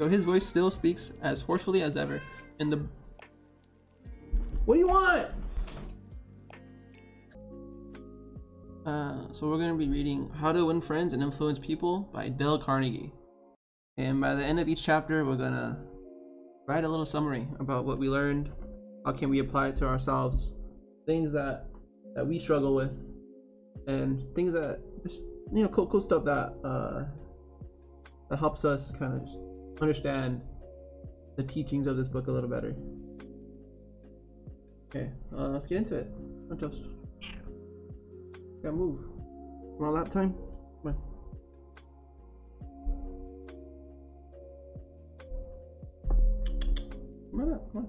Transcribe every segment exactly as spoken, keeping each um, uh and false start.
though his voice still speaks as forcefully as ever. In the... What do you want? Uh, so we're going to be reading How to Win Friends and Influence People by Dale Carnegie. And by the end of each chapter, we're going to write a little summary about what we learned, how can we apply it to ourselves, things that, that we struggle with, and things that, just, you know, cool, cool stuff that, uh, that helps us kind of understand the teachings of this book a little better. Okay, uh, let's get into it. I just gotta move. We're on lap time? Come on. Come on up, come on.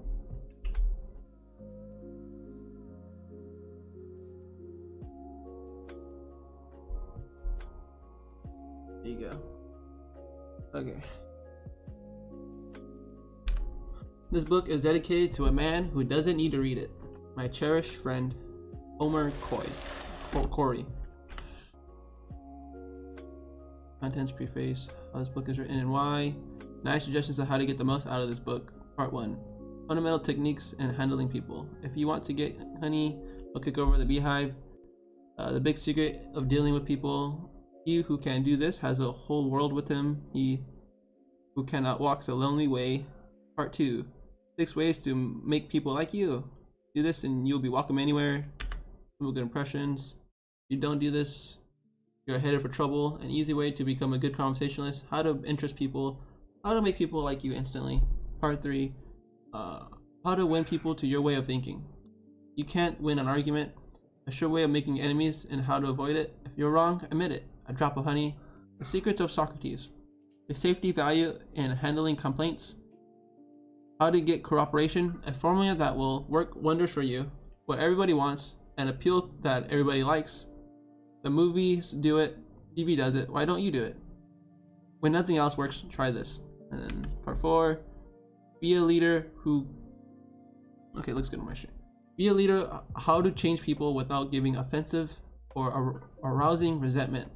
There you go. Okay. This book is dedicated to a man who doesn't need to read it. My cherished friend, Homer Coy. Oh, Cory. Contents preface. How this book is written and why. Nine suggestions on how to get the most out of this book. Part one. Fundamental techniques in handling people. If you want to get honey, don't kick over the beehive. Uh, the big secret of dealing with people. He who can do this has a whole world with him. He who cannot walks a lonely way. Part two. Six ways to make people like you. Do this and you'll be welcome anywhere. Good impressions. If you don't do this, you're headed for trouble. An easy way to become a good conversationalist. How to interest people. How to make people like you instantly. Part three. Uh, how to win people to your way of thinking. You can't win an argument. A sure way of making enemies and how to avoid it. If you're wrong, admit it. A drop of honey. The secrets of Socrates. The safety value in handling complaints. How to get cooperation, a formula that will work wonders for you, what everybody wants, an appeal that everybody likes. The movies do it, T V does it, why don't you do it? When nothing else works, try this. And then part four, be a leader who... Okay, looks good on my shirt. Be a leader, how to change people without giving offensive or arousing resentment.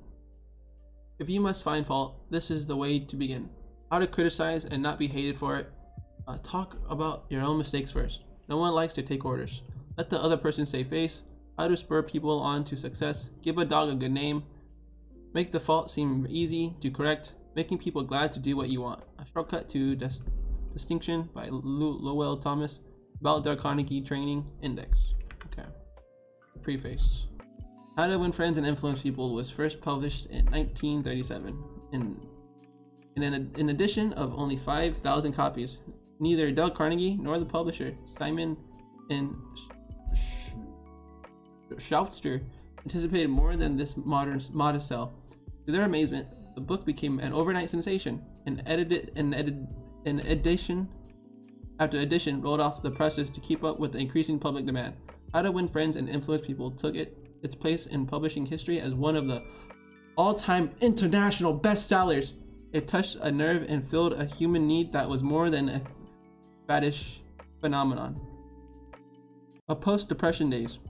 If you must find fault, this is the way to begin. How to criticize and not be hated for it. Uh, talk about your own mistakes first. No one likes to take orders. Let the other person save face. How to spur people on to success. Give a dog a good name. Make the fault seem easy to correct. Making people glad to do what you want. A shortcut to dis distinction by Lowell Thomas. About Dale Carnegie Training Index. Okay. Preface. How to Win Friends and Influence People was first published in nineteen thirty-seven. In in an, an edition of only five thousand copies. Neither Dale Carnegie nor the publisher, Simon and Schuster, anticipated more than this modern, modest sell. To their amazement, the book became an overnight sensation, and edited, and edited, an edition after edition rolled off the presses to keep up with the increasing public demand. How to Win Friends and Influence People took it, its place in publishing history as one of the all-time international bestsellers. It touched a nerve and filled a human need that was more than a faddish phenomenon. Of post-depression days,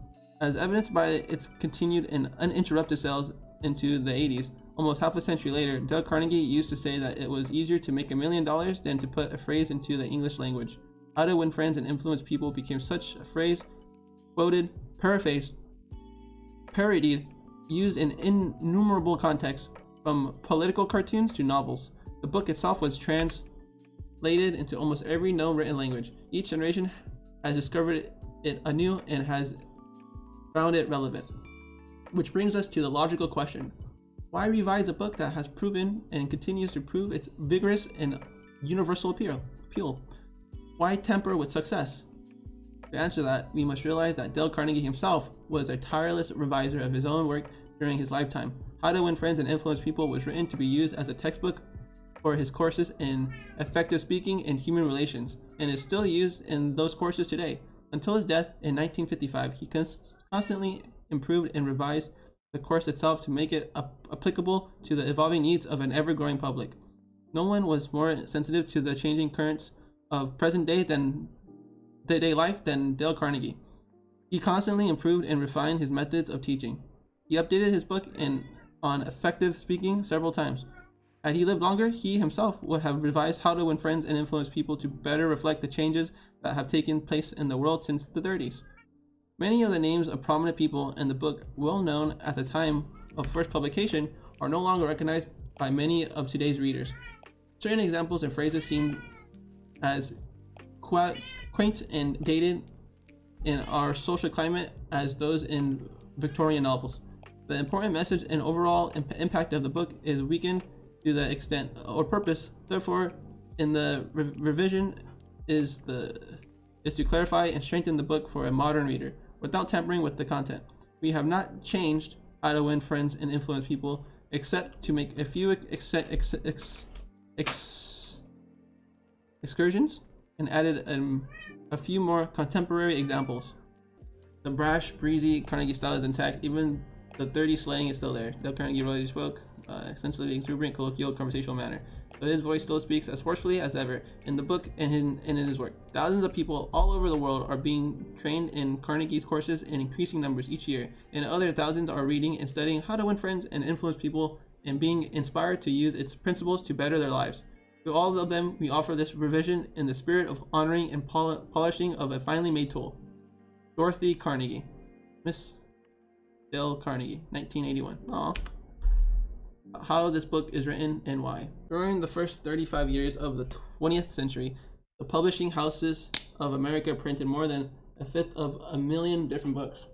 as evidenced by its continued and uninterrupted sales into the eighties, almost half a century later, Dale Carnegie used to say that it was easier to make a million dollars than to put a phrase into the English language. How to Win Friends and Influence People became such a phrase, quoted, paraphrased, parodied, used in innumerable contexts, from political cartoons to novels. The book itself was translated into almost every known written language. Each generation has discovered it anew and has found it relevant. Which brings us to the logical question. Why revise a book that has proven and continues to prove its vigorous and universal appeal? Why temper with success? To answer that, we must realize that Dale Carnegie himself was a tireless reviser of his own work during his lifetime. How to Win Friends and Influence People was written to be used as a textbook for his courses in effective speaking and human relations, and is still used in those courses today. Until his death in nineteen fifty-five, he constantly improved and revised the course itself to make it applicable to the evolving needs of an ever-growing public. No one was more sensitive to the changing currents of present day than day life than Dale Carnegie. He constantly improved and refined his methods of teaching. He updated his book and on effective speaking several times, Had he lived longer, he himself would have revised how to win friends and influence people to better reflect the changes that have taken place in the world since the thirties. Many of the names of prominent people in the book, well known at the time of first publication, are no longer recognized by many of today's readers. Certain examples and phrases seem as quaint and dated in our social climate as those in Victorian novels. The important message and overall imp- impact of the book is weakened to the extent or purpose. Therefore, in the re- revision is the is to clarify and strengthen the book for a modern reader without tampering with the content. We have not changed how to win friends and influence people, except to make a few ex- ex- ex- ex- excursions and added um, a few more contemporary examples. The brash, breezy Carnegie style is intact. Even the thirty slang is still there. Dale Carnegie really spoke uh, essentially in exuberant, colloquial, conversational manner, but his voice still speaks as forcefully as ever in the book and in, and in his work. Thousands of people all over the world are being trained in Carnegie's courses in increasing numbers each year, and other thousands are reading and studying how to win friends and influence people and being inspired to use its principles to better their lives. To all of them, we offer this revision in the spirit of honoring and pol- polishing of a finely made tool. Dorothy Carnegie. Miss Dale Carnegie, nineteen eighty-one. Aww. How this book is written and why. During the first thirty-five years of the twentieth century, the publishing houses of America printed more than a fifth of a million different books.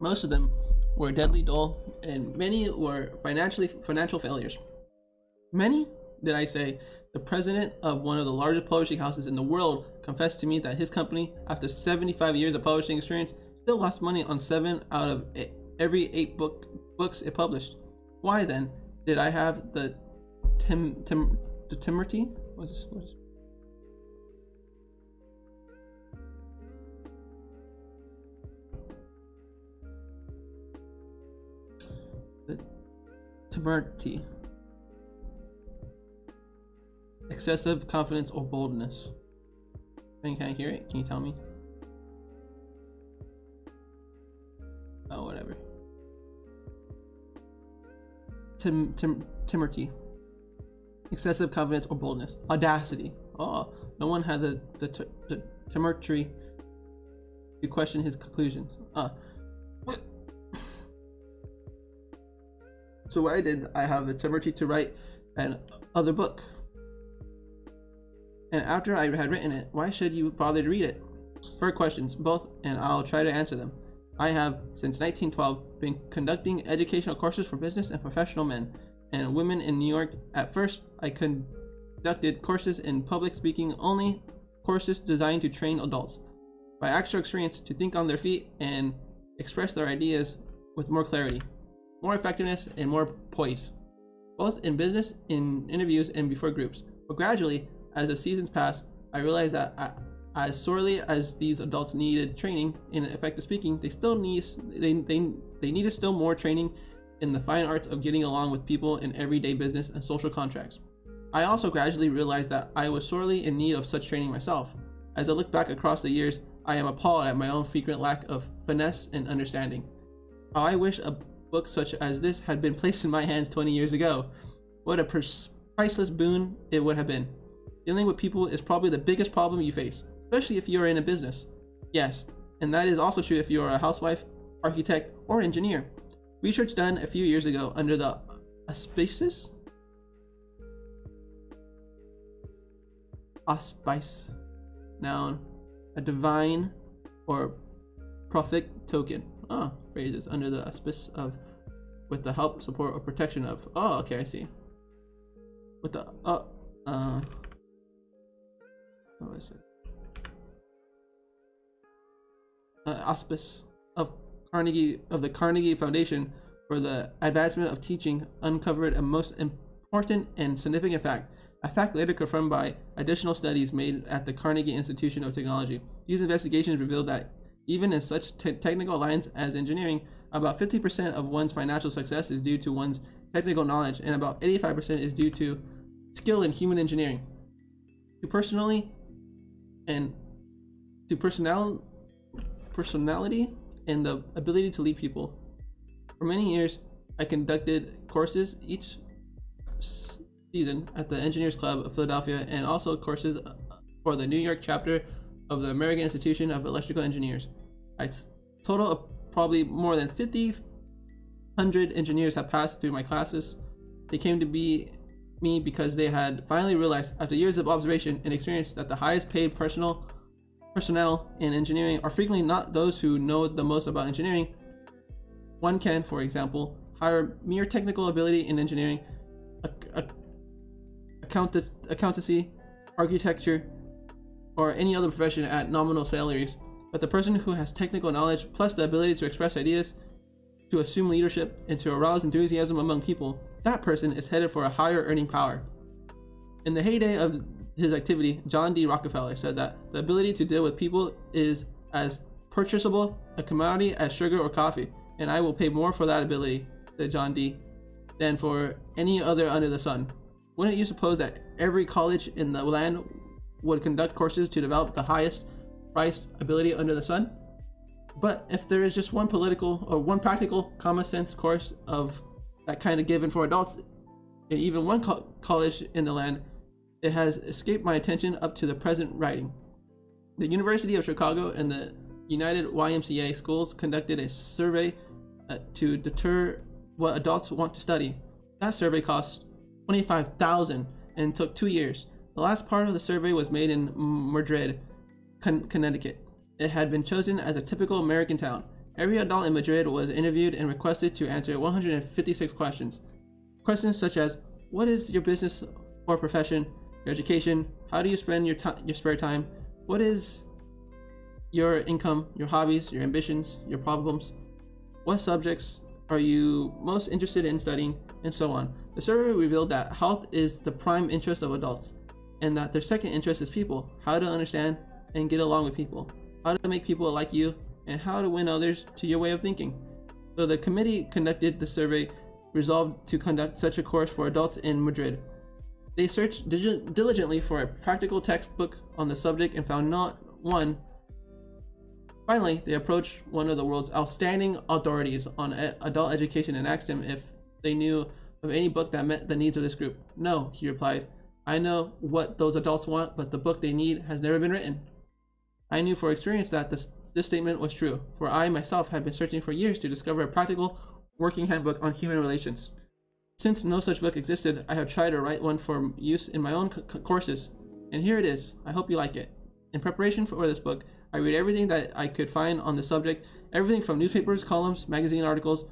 Most of them were deadly dull, and many were financially financial failures. Many, did I say? The president of one of the largest publishing houses in the world confessed to me that his company, after seventy-five years of publishing experience, still lost money on seven out of eight, every eight book, books it published. Why then did I have the tim, tim, the temerity? What is, what is, the temerity? Excessive confidence or boldness. I think I hear it. Can you tell me? Oh, whatever. Tim, tim, timidity. Excessive confidence or boldness. Audacity. Oh, no one had the the, t- the temerity to question his conclusions. Ah. Uh. So why did I have the temerity to write an other book? And after I had written it, why should you bother to read it? Four questions, both, and I'll try to answer them. I have, since nineteen twelve, been conducting educational courses for business and professional men and women in New York. At first, I conducted courses in public speaking only, courses designed to train adults, by actual experience, to think on their feet and express their ideas with more clarity, more effectiveness, and more poise, both in business, in interviews, and before groups. But gradually, as the seasons passed, I realized that I, as sorely as these adults needed training in effective speaking, they still need they, they they needed still more training in the fine arts of getting along with people in everyday business and social contracts. I also gradually realized that I was sorely in need of such training myself. As I look back across the years, I am appalled at my own frequent lack of finesse and understanding. How I wish a book such as this had been placed in my hands twenty years ago. What a pers- priceless boon it would have been. Dealing with people is probably the biggest problem you face, especially if you are in a business. Yes, and that is also true if you are a housewife, architect, or engineer. Research done a few years ago under the auspices auspice, noun, a divine or prophetic token. Ah, phrases under the auspice of, with the help, support, or protection of. Oh, okay, I see. With the uh uh. What is it? Uh, auspice of Carnegie of the Carnegie Foundation for the Advancement of Teaching uncovered a most important and significant fact, a fact later confirmed by additional studies made at the Carnegie Institution of Technology. These investigations revealed that even in such te- technical lines as engineering, about fifty percent of one's financial success is due to one's technical knowledge, and about eighty-five percent is due to skill in human engineering. To personally and to personal, personality and the ability to lead people. For many years, I conducted courses each season at the Engineers Club of Philadelphia and also courses for the New York chapter of the American Institution of Electrical Engineers. I total of probably more than fifty hundred engineers have passed through my classes. They came to be me because they had finally realized, after years of observation and experience, that the highest paid personal personnel in engineering are frequently not those who know the most about engineering. One can, for example, hire mere technical ability in engineering, accountancy, architecture, or any other profession at nominal salaries, but the person who has technical knowledge plus the ability to express ideas, to assume leadership, and to arouse enthusiasm among people, that person is headed for a higher earning power. In the heyday of his activity, John D. Rockefeller said that the ability to deal with people is as purchasable a commodity as sugar or coffee, and I will pay more for that ability, said John D., than for any other under the sun. Wouldn't you suppose that every college in the land would conduct courses to develop the highest priced ability under the sun? But if there is just one political or one practical common sense course of that kind of given for adults in even one co college in the land, it has escaped my attention up to the present writing. The University of Chicago and the United Y M C A schools conducted a survey uh, to deter what adults want to study. That survey cost twenty-five thousand dollars and took two years. The last part of the survey was made in Madrid, Con Connecticut. It had been chosen as a typical American town. Every adult in Madrid was interviewed and requested to answer one hundred fifty-six questions. Questions such as, what is your business or profession, your education, how do you spend your, your spare time, what is your income, your hobbies, your ambitions, your problems, what subjects are you most interested in studying, and so on. The survey revealed that health is the prime interest of adults, and that their second interest is people, how to understand and get along with people, how to make people like you, and how to win others to your way of thinking. So the committee conducted the survey resolved to conduct such a course for adults in Madrid. They searched diligently for a practical textbook on the subject and found not one. Finally, they approached one of the world's outstanding authorities on adult education and asked him if they knew of any book that met the needs of this group. No, he replied. I know what those adults want, but the book they need has never been written. I knew for experience that this, this statement was true, for I myself had been searching for years to discover a practical working handbook on human relations. Since no such book existed, I have tried to write one for use in my own courses, and here it is. I hope you like it. In preparation for this book, I read everything that I could find on the subject, everything from newspapers, columns, magazine articles,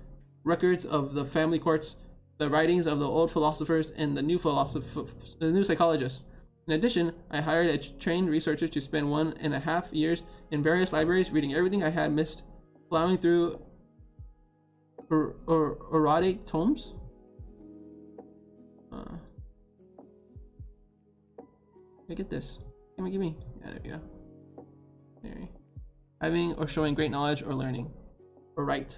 records of the family courts, the writings of the old philosophers and the new philosophers, the new psychologists. In addition, I hired a trained researcher to spend one and a half years in various libraries reading everything I had missed, plowing through er, er, erotic tomes, uh, I get this, give me, give me, yeah, there we go, there we go. Having or showing great knowledge or learning, or right,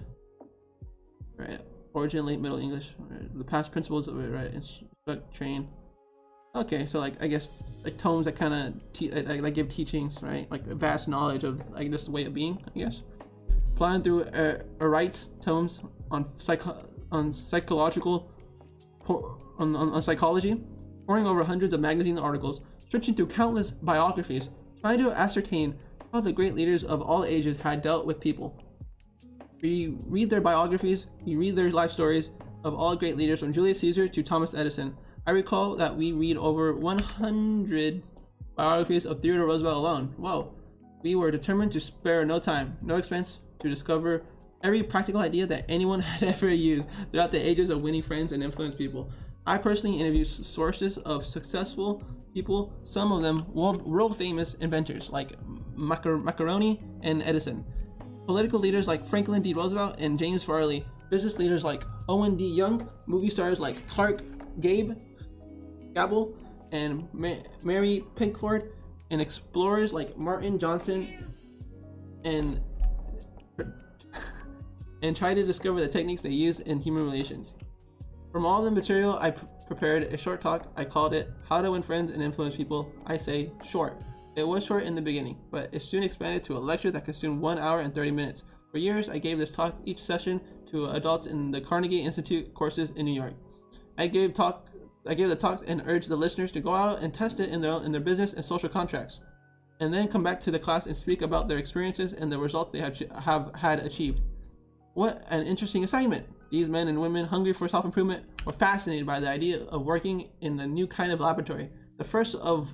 right, origin, late Middle English, the past principles of it, right, instruct, train. Okay, so like I guess like tomes that kind of like, like give teachings, right? Like a vast knowledge of like this way of being, I guess. Plowing through er, erudite tomes on psycho on psychological on, on on psychology, poring over hundreds of magazine articles, searching through countless biographies, trying to ascertain how the great leaders of all ages had dealt with people. You read their biographies, you read their life stories of all great leaders from Julius Caesar to Thomas Edison. I recall that we read over one hundred biographies of Theodore Roosevelt alone. Whoa. We were determined to spare no time, no expense, to discover every practical idea that anyone had ever used throughout the ages of winning friends and influence people. I personally interviewed sources of successful people, some of them world, world famous inventors like Macaroni and Edison, political leaders like Franklin D. Roosevelt and James Farley, business leaders like Owen D. Young, movie stars like Clark Gable, Gable and Mary Pickford, and explorers like Martin Johnson, and and try to discover the techniques they use in human relations. From all the material I prepared a short talk. I called it How to Win Friends and Influence People. I say short. It was short in the beginning, but it soon expanded to a lecture that consumed one hour and thirty minutes. For years, I gave this talk each session to adults in the Carnegie Institute courses in New York. I gave talk, I gave the talk and urged the listeners to go out and test it in their, in their business and social contracts, and then come back to the class and speak about their experiences and the results they have, have had achieved. What an interesting assignment! These men and women, hungry for self-improvement, were fascinated by the idea of working in the new kind of laboratory, the first of,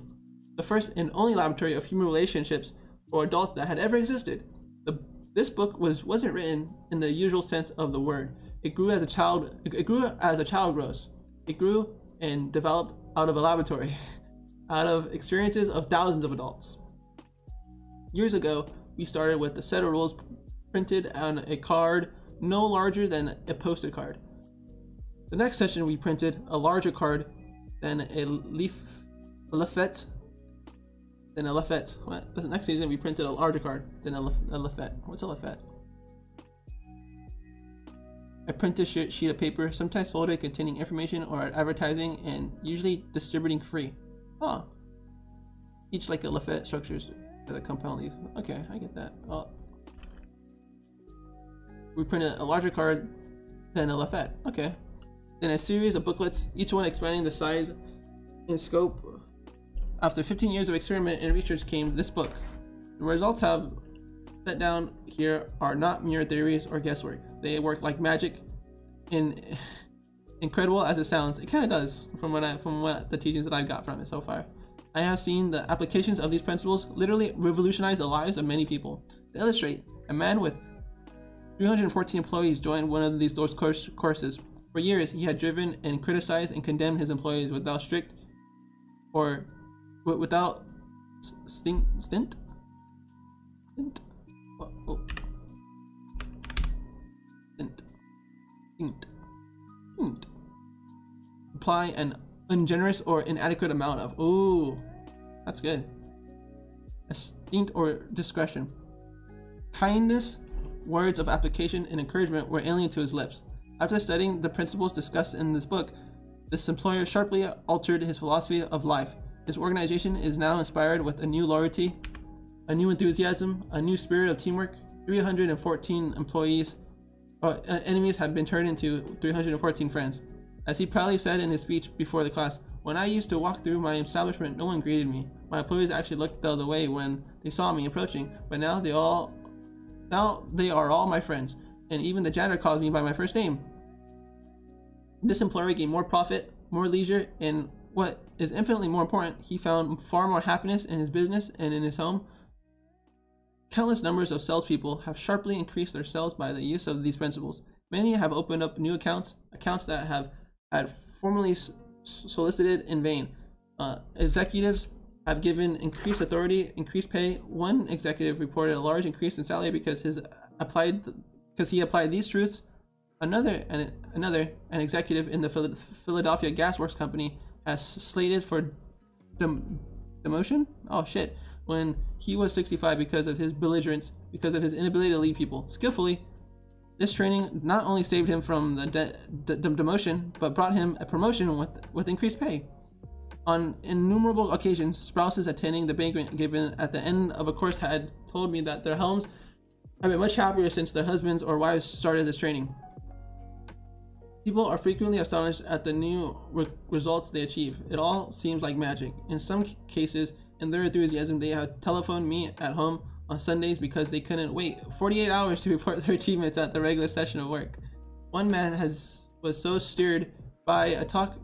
the first and only laboratory of human relationships for adults that had ever existed. The, this book was wasn't written in the usual sense of the word. It grew as a child. It grew as a child grows. It grew and developed out of a laboratory, out of experiences of thousands of adults. Years ago, we started with a set of rules printed on a card no larger than a poster card. The next session, we printed a larger card than a leaf, a leaflet, than a leaflet. What? The next season, we printed a larger card than a, lef, a leaflet. What's a leaflet? A printed sheet of paper, sometimes folded, containing information or advertising, and usually distributing free. Huh. Each like a leaflet structures to the compound leaf. Okay, I get that. Oh. We printed a larger card than a leaflet. Okay. Then a series of booklets, each one expanding the size and scope. After fifteen years of experiment and research came this book. The results have set down here are not mere theories or guesswork. They work like magic. And incredible as it sounds, it kind of does from what I, from what the teachings that I've got from it so far. I have seen the applications of these principles literally revolutionize the lives of many people. To illustrate, a man with three hundred fourteen employees joined one of these those course, courses. For years, he had driven and criticized and condemned his employees without strict or w- without stint. stint? stint? Oh, oh. Stint. Stint. Stint. Apply an ungenerous or inadequate amount of. Ooh, that's good. A stint or discretion. Kindness, words of application, and encouragement were alien to his lips. After studying the principles discussed in this book, this employer sharply altered his philosophy of life. His organization is now inspired with a new loyalty, a new enthusiasm, a new spirit of teamwork. three hundred fourteen employees, uh, enemies have been turned into three hundred fourteen friends. As he proudly said in his speech before the class, when I used to walk through my establishment, no one greeted me. My employees actually looked the other way when they saw me approaching, but now they all, now they are all my friends, and even the janitor calls me by my first name. This employer gained more profit, more leisure, and what is infinitely more important, he found far more happiness in his business and in his home. Countless numbers of salespeople have sharply increased their sales by the use of these principles. Many have opened up new accounts, accounts that have had formerly solicited in vain. Uh, executives have given increased authority, increased pay. One executive reported a large increase in salary because his applied because he applied these truths. Another and another an executive in the Philadelphia Gas Works Company has slated for dem- demotion. Oh shit. When he was sixty-five because of his belligerence, because of his inability to lead people skillfully. This training not only saved him from the de- de- de- demotion, but brought him a promotion with, with increased pay. On innumerable occasions, spouses attending the banquet given at the end of a course had told me that their homes have been much happier since their husbands or wives started this training. People are frequently astonished at the new re- results they achieve. It all seems like magic. In some c- cases, in their enthusiasm, they have telephoned me at home on Sundays because they couldn't wait forty-eight hours to report their achievements at the regular session of work. One man has was so stirred by a talk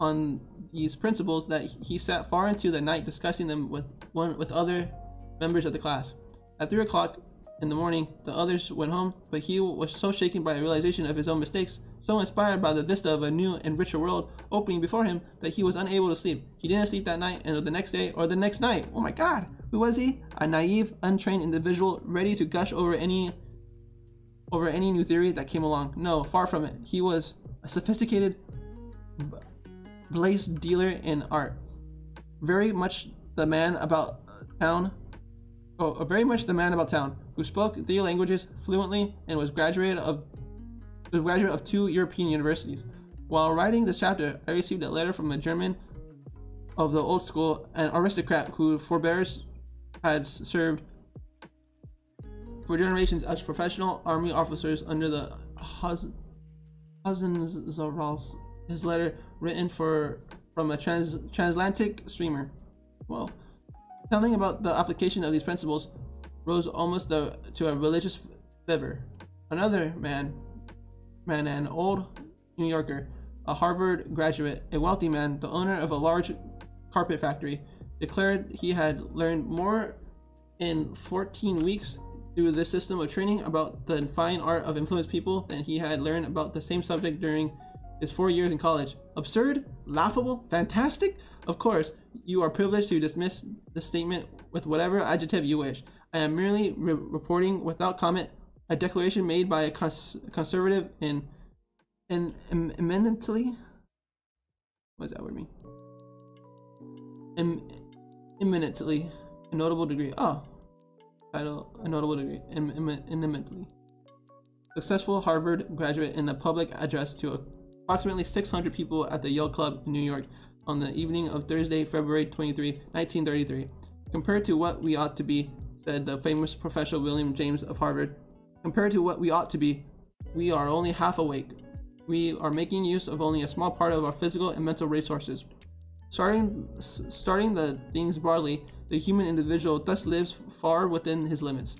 on these principles that he sat far into the night discussing them with one with other members of the class. At three o'clock in the morning, the others went home, but he was so shaken by the realization of his own mistakes, so inspired by the vista of a new and richer world opening before him, that he was unable to sleep. He didn't sleep that night, and the next day, or the next night. Oh my God! Who was he? A naive, untrained individual, ready to gush over any, over any new theory that came along. No, far from it. He was a sophisticated, blaze dealer in art, very much the man about town. Oh, very much the man about town, who spoke three languages fluently and was graduate of, was graduate of two European universities. While writing this chapter, I received a letter from a German of the old school, an aristocrat whose forebears had served for generations as professional army officers under the Hussars. His letter, written for from a trans, transatlantic steamer, well, telling about the application of these principles, rose almost the, to a religious fervor. Another man, man, an old New Yorker, a Harvard graduate, a wealthy man, the owner of a large carpet factory, declared he had learned more in fourteen weeks through this system of training about the fine art of influencing people than he had learned about the same subject during his four years in college. Absurd? Laughable? Fantastic? Of course, you are privileged to dismiss this statement with whatever adjective you wish. I am merely re reporting without comment a declaration made by a cons conservative and an em eminently what's that word mean? Em eminently a notable degree. Oh, title a notable degree. Em em eminently successful Harvard graduate in a public address to a approximately six hundred people at the Yale Club in New York on the evening of Thursday, February twenty-third, nineteen thirty-three. Compared to what we ought to be, said the famous Professor William James of Harvard, compared to what we ought to be, we are only half awake. We are making use of only a small part of our physical and mental resources. Starting, starting the things broadly, the human individual thus lives far within his limits.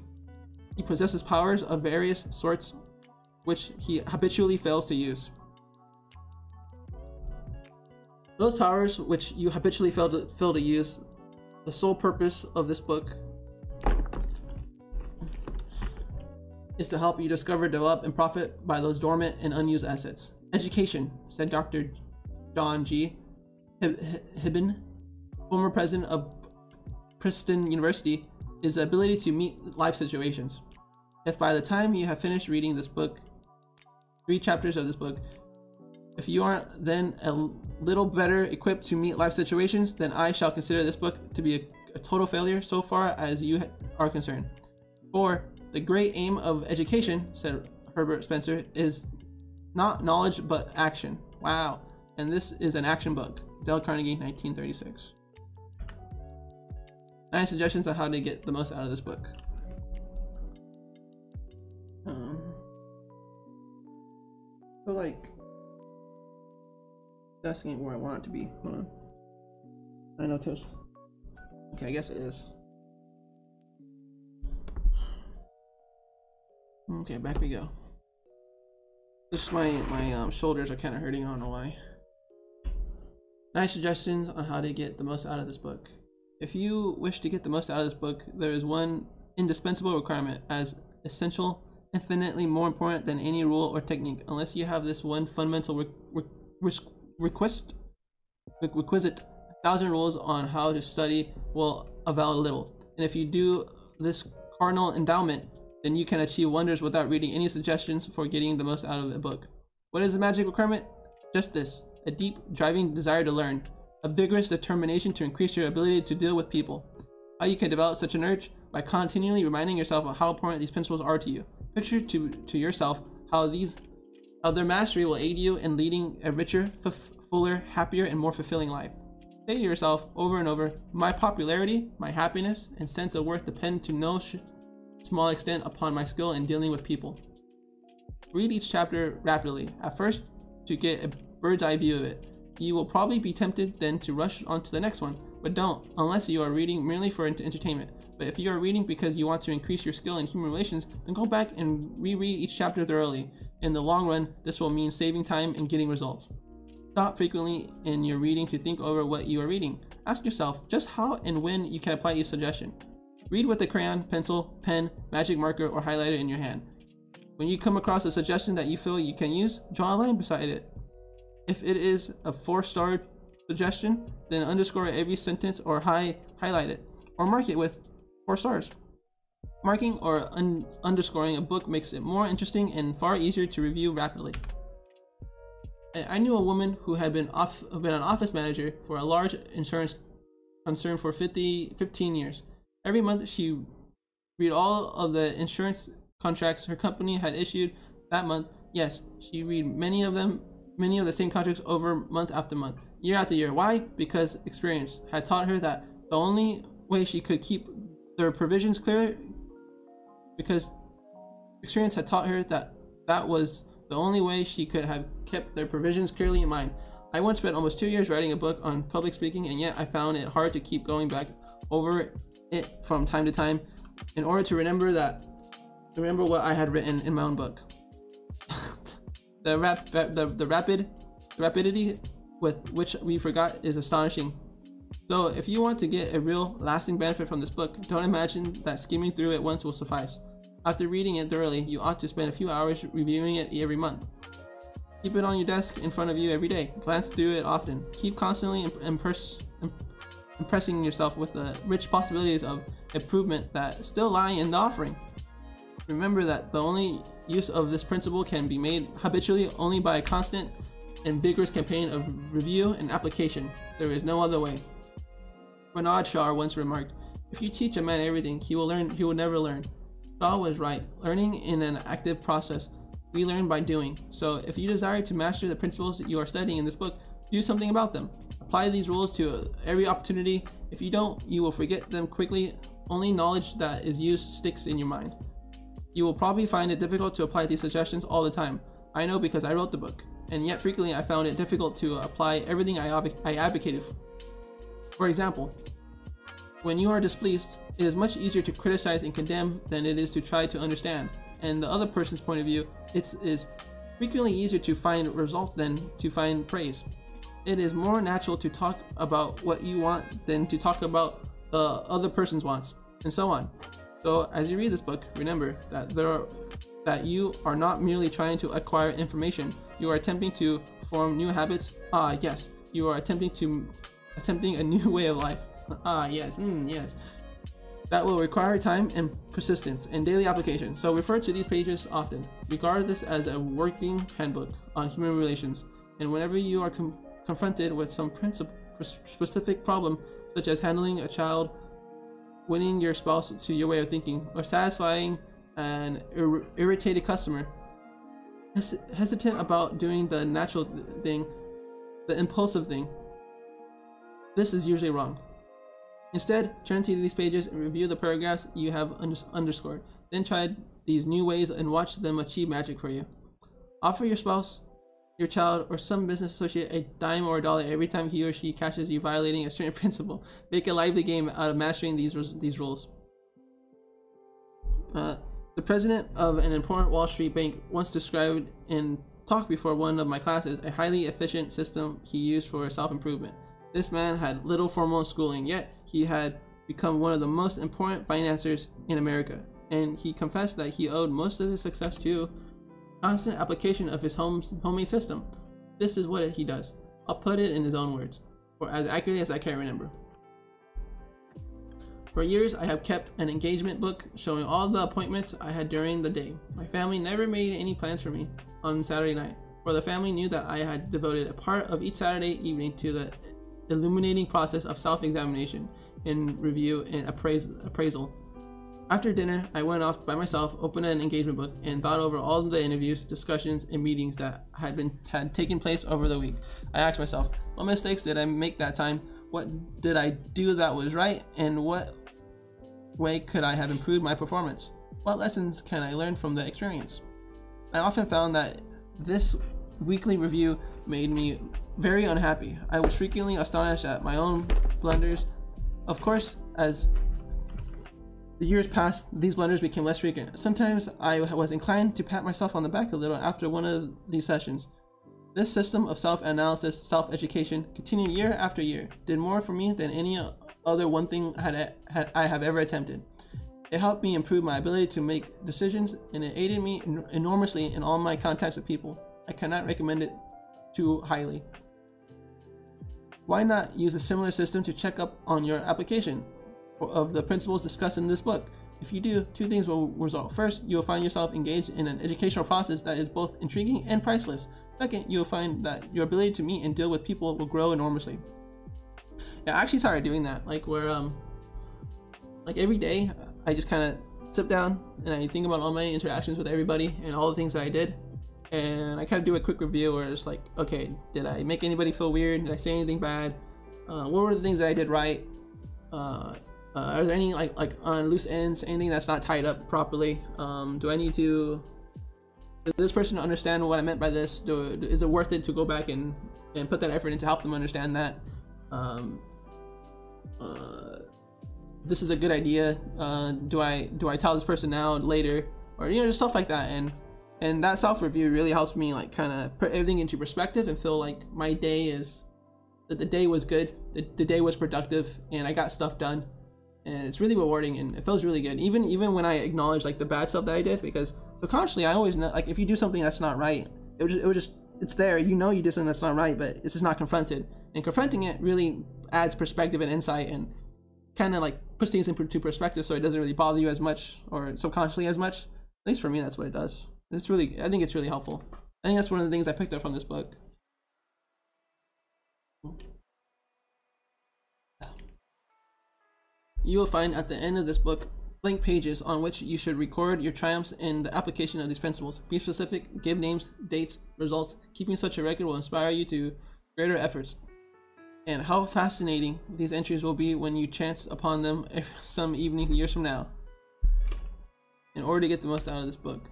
He possesses powers of various sorts which he habitually fails to use. Those powers which you habitually fail to, fail to use, the sole purpose of this book is to help you discover, develop, and profit by those dormant and unused assets. Education, said Doctor John G. Hibben, former president of Princeton University, is the ability to meet life situations. If by the time you have finished reading this book, three chapters of this book, if you aren't then a little better equipped to meet life situations, then I shall consider this book to be a, a total failure so far as you are concerned. For the great aim of education, said Herbert Spencer, is not knowledge but action. Wow. And this is an action book. Dale Carnegie, nineteen thirty-six. Nine suggestions on how to get the most out of this book. Um, so like... That's not where I want it to be. Hold on. I know Tish. Okay, I guess it is. Okay, back we go. Just my my um, shoulders are kind of hurting. I don't know why. Nine suggestions on how to get the most out of this book. If you wish to get the most out of this book, there is one indispensable requirement, as essential, infinitely more important than any rule or technique. Unless you have this one fundamental re re risk. Request, requisite thousand rules on how to study will avail little, and if you do this cardinal endowment, then you can achieve wonders without reading any suggestions for getting the most out of a book. What is the magic requirement? Just this: a deep, driving desire to learn, a vigorous determination to increase your ability to deal with people. How you can develop such an urge? By continually reminding yourself of how important these principles are to you. Picture to to yourself how these How their mastery will aid you in leading a richer, fuller, happier, and more fulfilling life. Say to yourself over and over, my popularity, my happiness, and sense of worth depend to no sh small extent upon my skill in dealing with people. Read each chapter rapidly, at first to get a bird's eye view of it. You will probably be tempted then to rush on to the next one, but don't, unless you are reading merely for entertainment. But if you are reading because you want to increase your skill in human relations, then go back and reread each chapter thoroughly. In the long run, this will mean saving time and getting results. Stop frequently in your reading to think over what you are reading. Ask yourself just how and when you can apply each suggestion. Read with a crayon, pencil, pen, magic marker, or highlighter in your hand. When you come across a suggestion that you feel you can use, draw a line beside it. If it is a four-star suggestion, then underscore every sentence or high highlight it, or mark it with four stars. Marking or un underscoring a book makes it more interesting and far easier to review rapidly. I knew a woman who had been off been an office manager for a large insurance concern for fifteen years. Every month she read all of the insurance contracts her company had issued that month. Yes, she read many of them, many of the same contracts over month after month, year after year. Why? Because experience had taught her that the only way she could keep their provisions clear, because experience had taught her that that was the only way she could have kept their provisions clearly in mind. I once spent almost two years writing a book on public speaking, and yet I found it hard to keep going back over it from time to time in order to remember that remember what I had written in my own book. the, rap, the, the rapid the rapidity with which we forgot is astonishing. So if you want to get a real lasting benefit from this book, don't imagine that skimming through it once will suffice. After reading it thoroughly, you ought to spend a few hours reviewing it every month. Keep it on your desk in front of you every day. Glance through it often. Keep constantly imp impress imp impressing yourself with the rich possibilities of improvement that still lie in the offering. Remember that the only use of this principle can be made habitually only by a constant and vigorous campaign of review and application. There is no other way. Bernard Shaw once remarked, "If you teach a man everything, he will learn. He will never learn." Shaw was right. Learning in an active process. We learn by doing. So if you desire to master the principles that you are studying in this book, do something about them. Apply these rules to every opportunity. If you don't, you will forget them quickly. Only knowledge that is used sticks in your mind. You will probably find it difficult to apply these suggestions all the time. I know, because I wrote the book, and yet frequently I found it difficult to apply everything I, I advocated. For example, when you are displeased, it is much easier to criticize and condemn than it is to try to understand. And the other person's point of view, it is frequently easier to find results than to find praise. It is more natural to talk about what you want than to talk about the other person's wants, and so on. So as you read this book, remember that there are, that you are not merely trying to acquire information. You are attempting to form new habits. Ah, yes. You are attempting to attempting a new way of life. Ah, yes. Mm, yes. That will require time and persistence and daily application, so refer to these pages often. Regard this as a working handbook on human relations, and whenever you are com confronted with some specific problem, such as handling a child, winning your spouse to your way of thinking, or satisfying an ir irritated customer, hes hesitant about doing the natural th thing, the impulsive thing, this is usually wrong. Instead, turn to these pages and review the paragraphs you have underscored. Then try these new ways and watch them achieve magic for you. Offer your spouse, your child, or some business associate a dime or a dollar every time he or she catches you violating a certain principle. Make a lively game out of mastering these these rules. Uh, the president of an important Wall Street bank once described in talk before one of my classes a highly efficient system he used for self-improvement. This man had little formal schooling, yet he had become one of the most important financiers in America, and he confessed that he owed most of his success to constant application of his homemade system. This is what he does. I'll put it in his own words, or as accurately as I can remember. For years, I have kept an engagement book showing all the appointments I had during the day. My family never made any plans for me on Saturday night, for the family knew that I had devoted a part of each Saturday evening to the illuminating process of self-examination and review and appraisal. After dinner, I went off by myself, opened an engagement book, and thought over all the interviews, discussions, and meetings that had been had taken place over the week. I asked myself, what mistakes did I make that time? What did I do that was right? And what way could I have improved my performance? What lessons can I learn from the experience? I often found that this weekly review made me very unhappy. I was frequently astonished at my own blunders. Of course, as the years passed, these blunders became less frequent. Sometimes I was inclined to pat myself on the back a little after one of these sessions. This system of self-analysis, self-education, continued year after year, did more for me than any other one thing I, had, had, I have ever attempted. It helped me improve my ability to make decisions, and it aided me en- enormously in all my contacts with people. I cannot recommend it too highly. Why not use a similar system to check up on your application of the principles discussed in this book? If you do, two things will result. First, you will find yourself engaged in an educational process that is both intriguing and priceless. Second, you will find that your ability to meet and deal with people will grow enormously. Yeah, I actually started doing that, like where, um, like every day, I just kind of sit down and I think about all my interactions with everybody and all the things that I did. And I kind of do a quick review where it's like, okay, did I make anybody feel weird? Did I say anything bad? Uh, what were the things that I did right? Uh, Uh, are there any like like on loose ends, anything that's not tied up properly? Um, do I need to? Does this person understand what I meant by this? Do, is it worth it to go back and and put that effort in to help them understand that? Um, uh, this is a good idea. Uh, do I do I tell this person now later, or you know, just stuff like that? And and that self-review really helps me like kind of put everything into perspective and feel like my day is that the day was good, the, the day was productive, and I got stuff done. And it's really rewarding, and it feels really good. Even even when I acknowledge like the bad stuff that I did, because subconsciously I always know, like if you do something that's not right, it was just, it was just it's there. You know you did something that's not right, but it's just not confronted. And confronting it really adds perspective and insight, and kind of like puts things into perspective, so it doesn't really bother you as much, or subconsciously as much. At least for me, that's what it does. It's really, I think it's really helpful. I think that's one of the things I picked up from this book. You will find at the end of this book blank pages on which you should record your triumphs in the application of these principles. Be specific, give names, dates, results. Keeping such a record will inspire you to greater efforts. And how fascinating these entries will be when you chance upon them if some evening years from now. In order to get the most out of this book,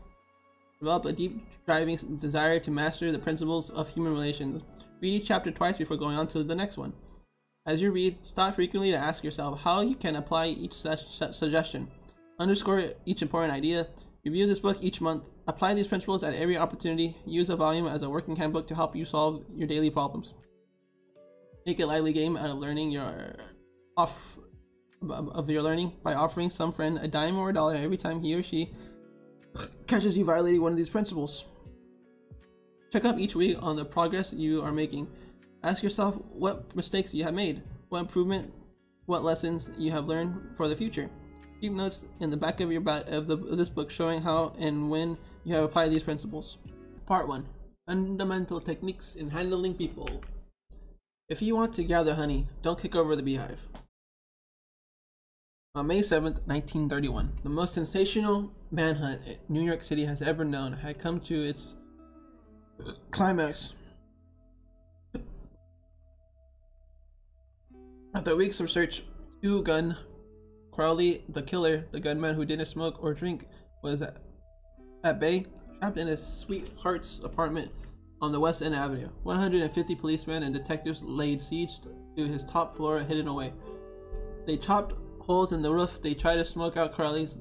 develop a deep driving desire to master the principles of human relations. Read each chapter twice before going on to the next one. As you read, stop frequently to ask yourself how you can apply each su- suggestion. Underscore each important idea. Review this book each month. Apply these principles at every opportunity. Use the volume as a working handbook to help you solve your daily problems. Make a lively game out of learning your off of your learning by offering some friend a dime or a dollar every time he or she catches you violating one of these principles. Check up each week on the progress you are making. Ask yourself what mistakes you have made, what improvement, what lessons you have learned for the future. Keep notes in the back of your back of, the, of this book showing how and when you have applied these principles. Part one. Fundamental Techniques in Handling People. If you want to gather honey, don't kick over the beehive. On May seventh, nineteen thirty-one, the most sensational manhunt New York City has ever known had come to its climax. After weeks of search, Two Gun Crowley, the killer, the gunman who didn't smoke or drink, was at, at bay, trapped in his sweetheart's apartment on the West End Avenue. one hundred fifty policemen and detectives laid siege to his top floor, hidden away. They chopped holes in the roof. They tried to smoke out Crowley's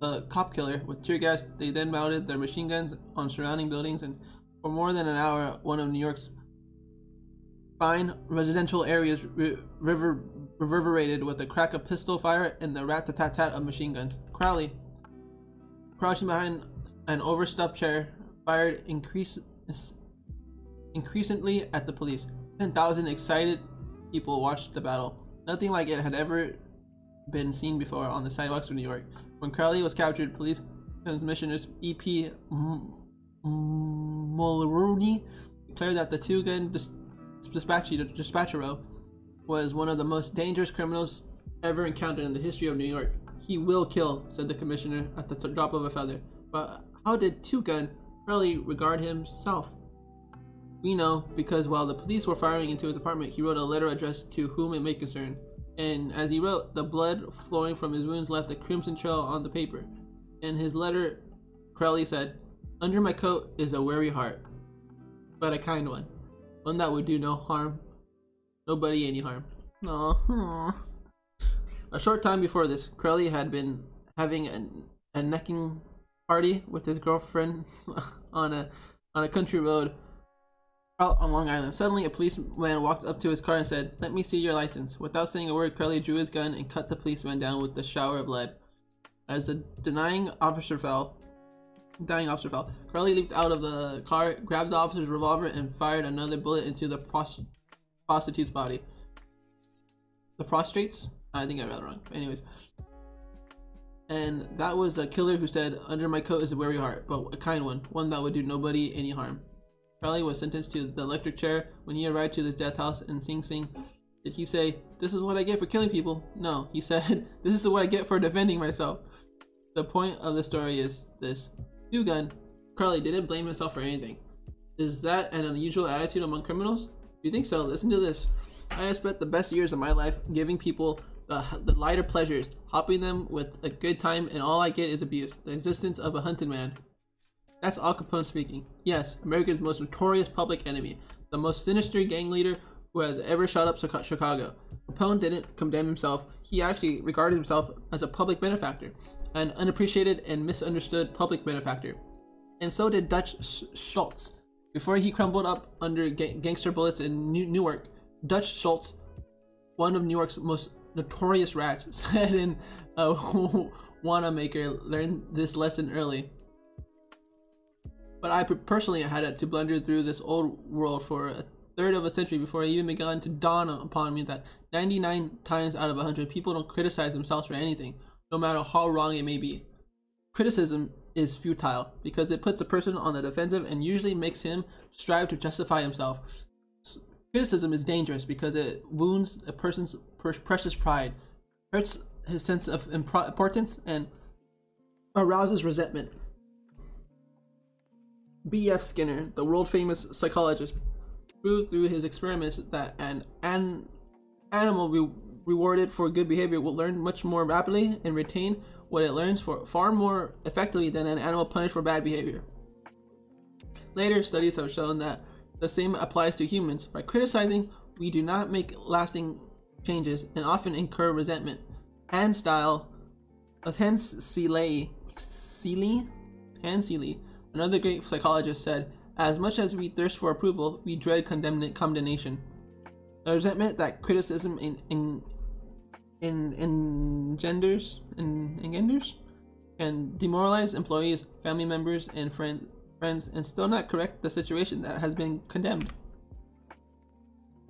uh, cop killer with tear gas. They then mounted their machine guns on surrounding buildings, and for more than an hour, one of New York's fine residential areas re river reverberated with the crack of pistol fire and the rat-tat-tat of machine guns. Crowley, crouching behind an overstuffed chair, fired increase increasingly at the police. ten thousand excited people watched the battle. Nothing like it had ever been seen before on the sidewalks of New York. When Crowley was captured, police commissioners E P Mulrooney declared that the two-gun Dispatchero was one of the most dangerous criminals ever encountered in the history of New York. "He will kill," said the commissioner at the drop of a feather. But how did Two Gun Crowley regard himself? We know, because while the police were firing into his apartment, he wrote a letter addressed to whom it may concern. And as he wrote, the blood flowing from his wounds left a crimson trail on the paper. In his letter, Crowley said, "Under my coat is a weary heart, but a kind one. One that would do no harm, nobody any harm." Aww. A short time before this, Crowley had been having an, a necking party with his girlfriend on a on a country road out on Long Island. Suddenly, a policeman walked up to his car and said, "Let me see your license." Without saying a word, Crowley drew his gun and cut the policeman down with a shower of lead. As the denying officer fell, Dying officer fell. Crowley leaped out of the car, grabbed the officer's revolver, and fired another bullet into the prost prostitute's body. The prostrates? I think I read it wrong. Anyways. And that was the killer who said, "Under my coat is a weary heart, but a kind one, one that would do nobody any harm." Crowley was sentenced to the electric chair. When he arrived to his death house in Sing Sing, did he say, "This is what I get for killing people"? No, he said, "This is what I get for defending myself." The point of the story is this. Two Gun Crowley didn't blame himself for anything. Is that an unusual attitude among criminals? If you think so, listen to this. I have spent the best years of my life giving people The, the lighter pleasures, hopping them with a good time, and all I get is abuse. The existence of a hunted man. That's Al Capone speaking. Yes, America's most notorious public enemy. The most sinister gang leader who has ever shot up Chicago. Capone didn't condemn himself. He actually regarded himself as a public benefactor. An unappreciated and misunderstood public benefactor. And so did Dutch Schultz. Before he crumbled up under gang gangster bullets in New Newark, Dutch Schultz, one of New York's most notorious rats, said in uh, Wanamaker, learned this lesson early. But I personally had to blunder through this old world for a third of a century before it even began to dawn upon me that ninety-nine times out of one hundred people don't criticize themselves for anything, no matter how wrong it may be. Criticism is futile because it puts a person on the defensive and usually makes him strive to justify himself. Criticism is dangerous because it wounds a person's precious pride, hurts his sense of importance, and arouses resentment. B F Skinner, the world-famous psychologist, proved through his experiments that an, an animal re rewarded for good behavior will learn much more rapidly and retain what it learns for far more effectively than an animal punished for bad behavior. Later studies have shown that the same applies to humans. By criticizing, we do not make lasting changes and often incur resentment. Hans Style, Hans Seeley, Seeley, Hans Seeley, another great psychologist, said, "As much as we thirst for approval, we dread condemn condemnation." The resentment that criticism in in in engenders in engenders can demoralize employees, family members, and friends. friends and still not correct the situation that has been condemned.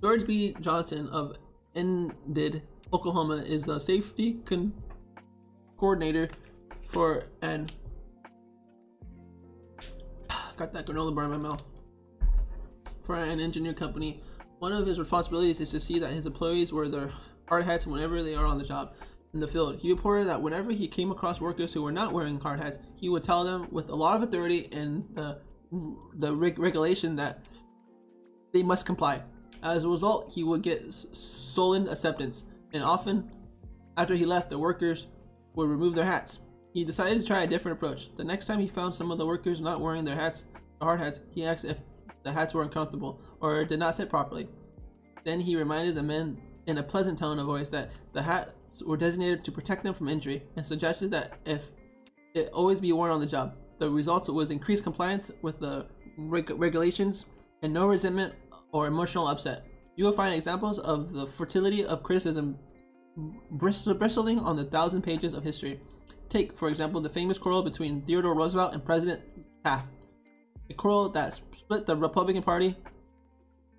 George B. Johnson of Enid, Oklahoma, is the safety con coordinator for an got that granola bar in my mouth for an engineer company. One of his responsibilities is to see that his employees wear their hard hats whenever they are on the job. In the field, he reported that whenever he came across workers who were not wearing hard hats, he would tell them with a lot of authority and the, the reg regulation that they must comply. As a result, he would get sullen acceptance, and often after he left, the workers would remove their hats. He decided to try a different approach. The next time he found some of the workers not wearing their hats, the hard hats, he asked if the hats were uncomfortable or did not fit properly. Then he reminded the men in a pleasant tone of voice that the hats were designated to protect them from injury, and suggested that if it always be worn on the job. The result was increased compliance with the reg regulations and no resentment or emotional upset. You will find examples of the fertility of criticism bristling on the thousand pages of history. Take, for example, the famous quarrel between Theodore Roosevelt and President Taft, a quarrel that split the Republican Party,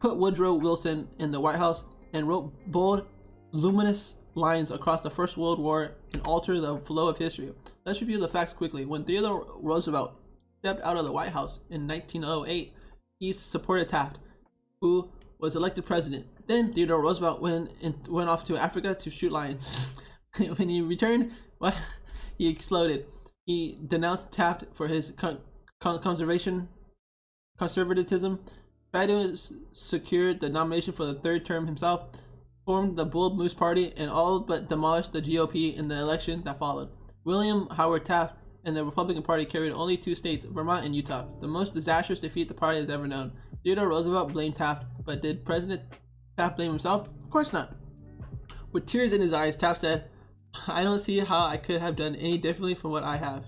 put Woodrow Wilson in the White House, and wrote bold, luminous lines across the First World War and alter the flow of history. Let's review the facts quickly. When Theodore Roosevelt stepped out of the White House in nineteen oh eight, he supported Taft, who was elected president. Then Theodore Roosevelt went in, went off to Africa to shoot lions. When he returned, well, he exploded. He denounced Taft for his con con conservation, conservatism. Fido secured the nomination for the third term himself, formed the Bold Moose Party, and all but demolished the G O P in the election that followed. William Howard Taft and the Republican Party carried only two states, Vermont and Utah, the most disastrous defeat the party has ever known. Theodore Roosevelt blamed Taft, but did President Taft blame himself? Of course not. With tears in his eyes, Taft said, "I don't see how I could have done any differently from what I have."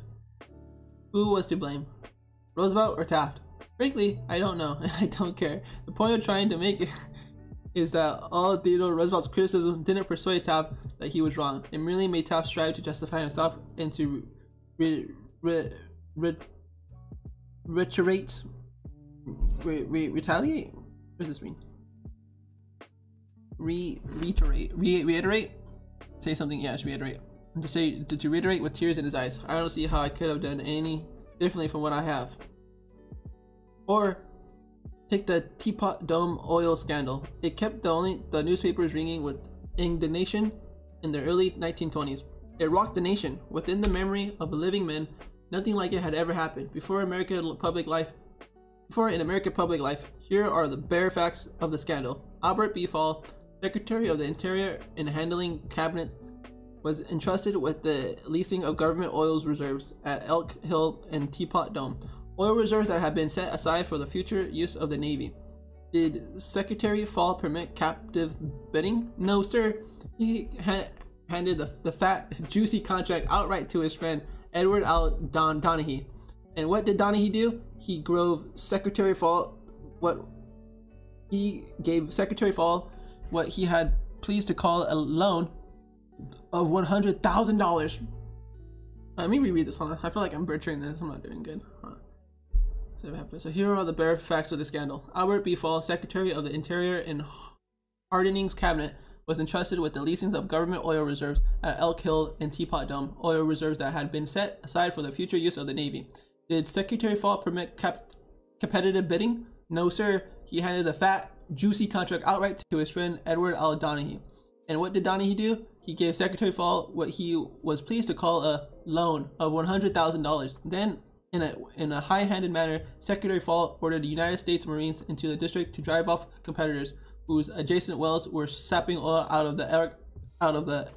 Who was to blame? Roosevelt or Taft? Frankly, I don't know, and I don't care. The point I'm trying to make is that all of Theodore Roosevelt's criticism didn't persuade Taft that he was wrong. It merely made Taft strive to justify himself and to re re re reiterate, re re retaliate. What does this mean? Re reiterate, re reiterate, say something. Yeah, I should reiterate. To say to reiterate with tears in his eyes. I don't see how I could have done any differently from what I have. Or take the Teapot Dome oil scandal. It kept the, only, the newspapers ringing with indignation in the early nineteen twenties. It rocked the nation. Within the memory of a living man, nothing like it had ever happened before American public life. Before in American public life, here are the bare facts of the scandal. Albert B. Fall, Secretary of the Interior and handling cabinet was entrusted with the leasing of government oil reserves at Elk Hill and Teapot Dome, oil reserves that had been set aside for the future use of the Navy. Did Secretary Fall permit captive bidding? No, sir. He ha handed the, the fat, juicy contract outright to his friend Edward L. Don Doheny. And what did Doheny do? He drove Secretary Fall what he gave Secretary Fall what he had pleased to call a loan of one hundred thousand dollars. Let me reread this. Hold on. I feel like I'm butchering this. I'm not doing good. Hold on. So here are the bare facts of the scandal. Albert B. Fall, Secretary of the Interior in Harding's cabinet, was entrusted with the leasings of government oil reserves at Elk Hill and Teapot Dome, oil reserves that had been set aside for the future use of the Navy. Did Secretary Fall permit cap competitive bidding? No, sir. He handed the fat, juicy contract outright to his friend Edward L. Doheny. And what did Doheny do? He gave Secretary Fall what he was pleased to call a loan of one hundred thousand dollars. Then, In a, in a high-handed manner, Secretary Fall ordered the United States Marines into the district to drive off competitors whose adjacent wells were sapping oil out of the Elk, out of the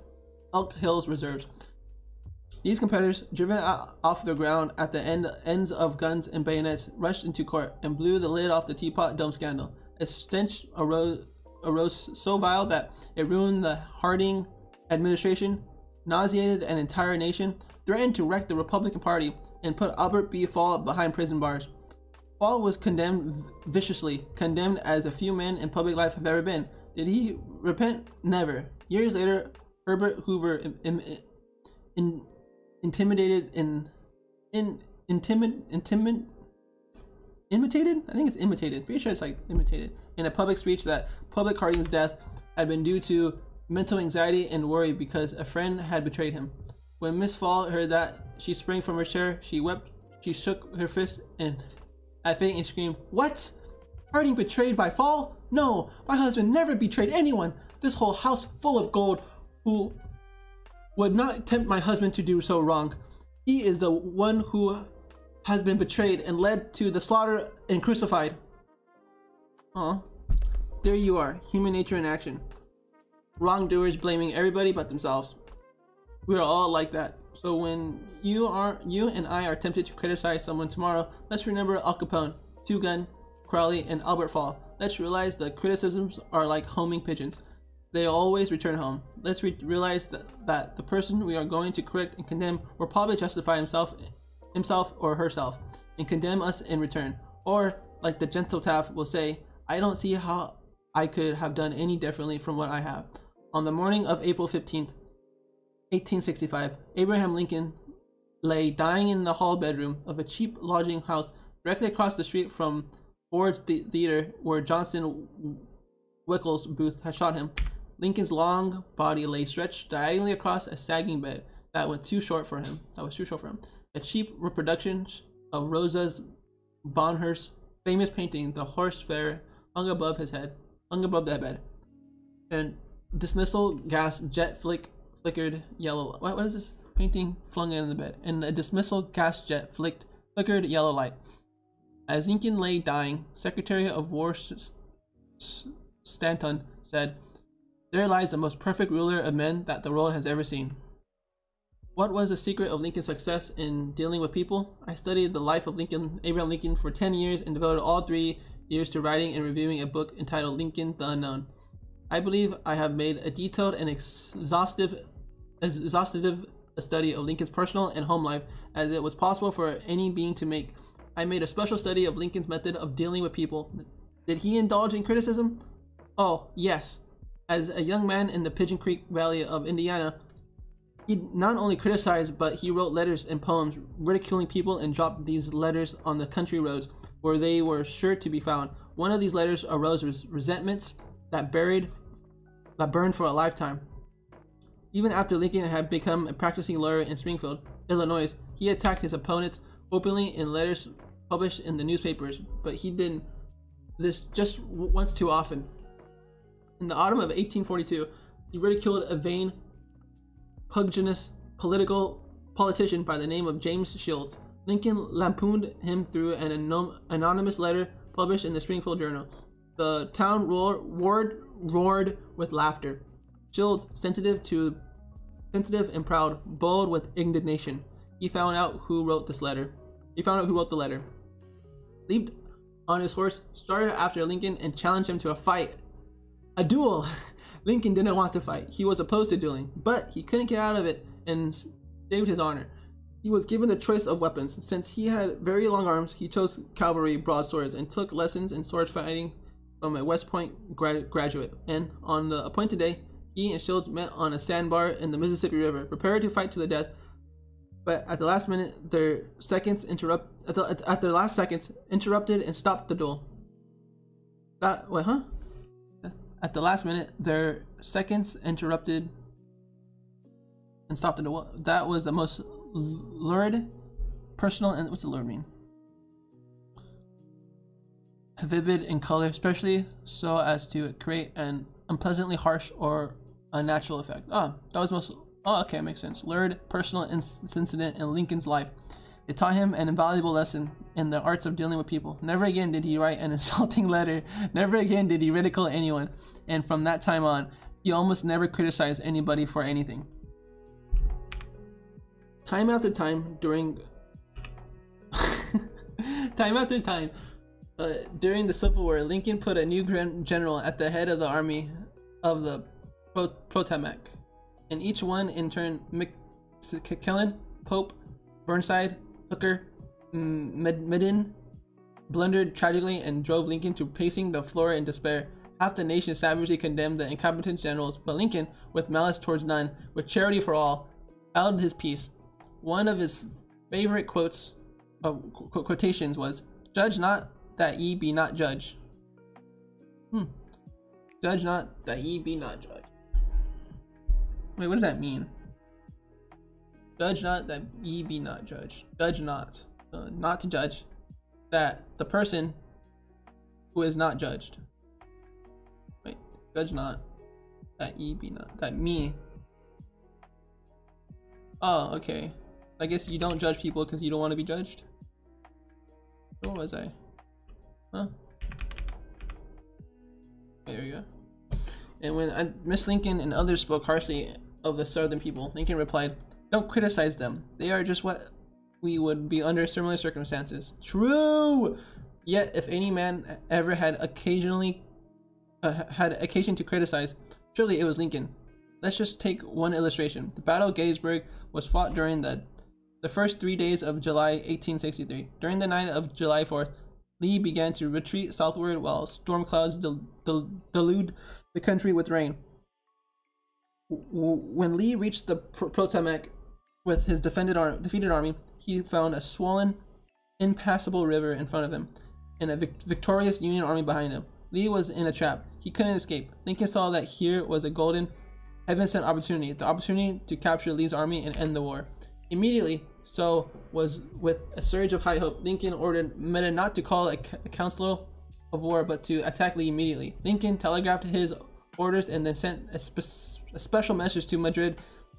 Elk Hills reserves. These competitors, driven out, off the ground at the end, ends of guns and bayonets, rushed into court and blew the lid off the Teapot Dome scandal. A stench arose, arose so vile that it ruined the Harding administration, nauseated an entire nation, threatened to wreck the Republican Party, and put Albert B. Fall behind prison bars. Fall was condemned viciously, condemned as a few men in public life have ever been. Did he repent? Never. Years later, Herbert Hoover in, in, in, intimidated and in, intimid, intimid, imitated? I think it's imitated. Pretty sure it's like imitated. In a public speech that public Harding's death had been due to mental anxiety and worry because a friend had betrayed him. When Miss Fall heard that, she sprang from her chair. She wept. She shook her fist and at fate and screamed, "What? Harding betrayed by Fall? No, my husband never betrayed anyone. This whole house full of gold, who would not tempt my husband to do so wrong. He is the one who has been betrayed and led to the slaughter and crucified." Huh? There you are, human nature in action. Wrongdoers blaming everybody but themselves. We are all like that. So when you are, you and I are tempted to criticize someone tomorrow, let's remember Al Capone, Two Gun Crowley, and Albert Fall. Let's realize that criticisms are like homing pigeons. They always return home. Let's re realize that, that the person we are going to correct and condemn will probably justify himself, himself or herself and condemn us in return. Or, like the gentle Taft will say, "I don't see how I could have done any differently from what I have." On the morning of April fifteenth, eighteen sixty-five, Abraham Lincoln lay dying in the hall bedroom of a cheap lodging house directly across the street from Ford's the Theater, where Johnson Wickles Booth had shot him. Lincoln's long body lay stretched diagonally across a sagging bed that was too short for him. That was too short for him. A cheap reproduction of Rosa Bonheur's famous painting, "The Horse Fair," hung above his head, hung above that bed. And dismissal gas jet flick. flickered yellow. What, what is this painting flung in the bed? And a dismissal gas jet flicked, flickered yellow light. As Lincoln lay dying, Secretary of War Stanton said, "There lies the most perfect ruler of men that the world has ever seen." What was the secret of Lincoln's success in dealing with people? I studied the life of Lincoln, Abraham Lincoln, for ten years and devoted all three years to writing and reviewing a book entitled Lincoln the Unknown. I believe I have made a detailed and exhaustive As exhaustive a study of Lincoln's personal and home life as it was possible for any being to make. I made a special study of Lincoln's method of dealing with people. Did he indulge in criticism? Oh, yes. As a young man in the Pigeon Creek Valley of Indiana, he not only criticized, but he wrote letters and poems ridiculing people and dropped these letters on the country roads where they were sure to be found. One of these letters arose with resentments that buried, that burned for a lifetime. Even after Lincoln had become a practicing lawyer in Springfield, Illinois, he attacked his opponents openly in letters published in the newspapers, but he did this just once too often. In the autumn of eighteen forty-two, he ridiculed a vain, pugnacious political politician by the name of James Shields. Lincoln lampooned him through an anon anonymous letter published in the Springfield Journal. The town ward roared with laughter. Schultz, sensitive to sensitive and proud, bold with indignation. He found out who wrote this letter. He found out who wrote the letter. Leaped on his horse, started after Lincoln, and challenged him to a fight. A duel! Lincoln didn't want to fight. He was opposed to dueling, but he couldn't get out of it and saved his honor. He was given the choice of weapons. Since he had very long arms, he chose cavalry broadswords and took lessons in sword fighting from a West Point grad graduate. And on the appointed day, he and Schultz met on a sandbar in the Mississippi River, prepared to fight to the death. But at the last minute, their seconds interrupt. At, the, at, at their last seconds, interrupted and stopped the duel. That what? Huh? At the last minute, their seconds interrupted and stopped the duel. That was the most lurid, personal, and what's the lurid mean? Vivid in color, especially so as to create an unpleasantly harsh or unnatural effect. Ah, oh, that was most. Oh, okay, makes sense. Lurid, personal incident in Lincoln's life. It taught him an invaluable lesson in the arts of dealing with people. Never again did he write an insulting letter. Never again did he ridicule anyone. And from that time on, he almost never criticized anybody for anything. Time after time during... time after time, uh, during the Civil War, Lincoln put a new grand general at the head of the army of the Pro Potomac. And each one in turn, McClellan, Pope, Burnside, Hooker, Medin, blundered tragically and drove Lincoln to pacing the floor in despair. Half the nation savagely condemned the incompetent generals, but Lincoln, with malice towards none, with charity for all, held his peace. One of his favorite quotes, uh, qu quotations was, "Judge not that ye be not judged." Hmm. Judge not that ye be not judged. Wait, what does that mean? Judge not that ye be not judged. Judge not. Uh, not to judge. That the person who is not judged. Wait. Judge not that ye be not. That me. Oh, okay. I guess you don't judge people because you don't want to be judged? Where was I? Huh? There we go. And when Miss Lincoln and others spoke harshly of the Southern people, Lincoln replied, "Don't criticize them. They are just what we would be under similar circumstances." True! Yet, if any man ever had occasionally uh, had occasion to criticize, surely it was Lincoln. Let's just take one illustration. The Battle of Gettysburg was fought during the, the first three days of July eighteen sixty-three. During the night of July fourth, Lee began to retreat southward while storm clouds del del deluged the country with rain. W when Lee reached the Pro Potomac with his defended ar defeated army, he found a swollen, impassable river in front of him and a vic victorious Union army behind him. Lee was in a trap. He couldn't escape. Lincoln saw that here was a golden, heaven-sent opportunity, the opportunity to capture Lee's army and end the war. Immediately, so was with a surge of high hope, Lincoln ordered Medin not to call a, a council of war, but to attack Lee immediately. Lincoln telegraphed his orders and then sent a, spe a special message to Madrid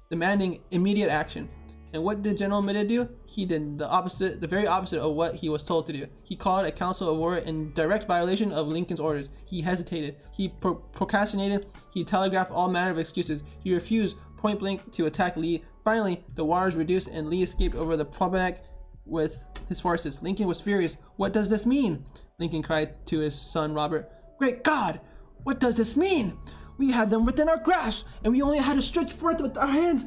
demanding immediate action. And what did General Medin do? He did the opposite, the very opposite of what he was told to do. He called a council of war in direct violation of Lincoln's orders. He hesitated. He pro procrastinated. He telegraphed all manner of excuses. He refused point blank to attack Lee. Finally, the waters reduced and Lee escaped over the Potomac with his forces. Lincoln was furious. "What does this mean?" Lincoln cried to his son Robert. "Great God! What does this mean? We had them within our grasp, and we only had to stretch forth with our hands,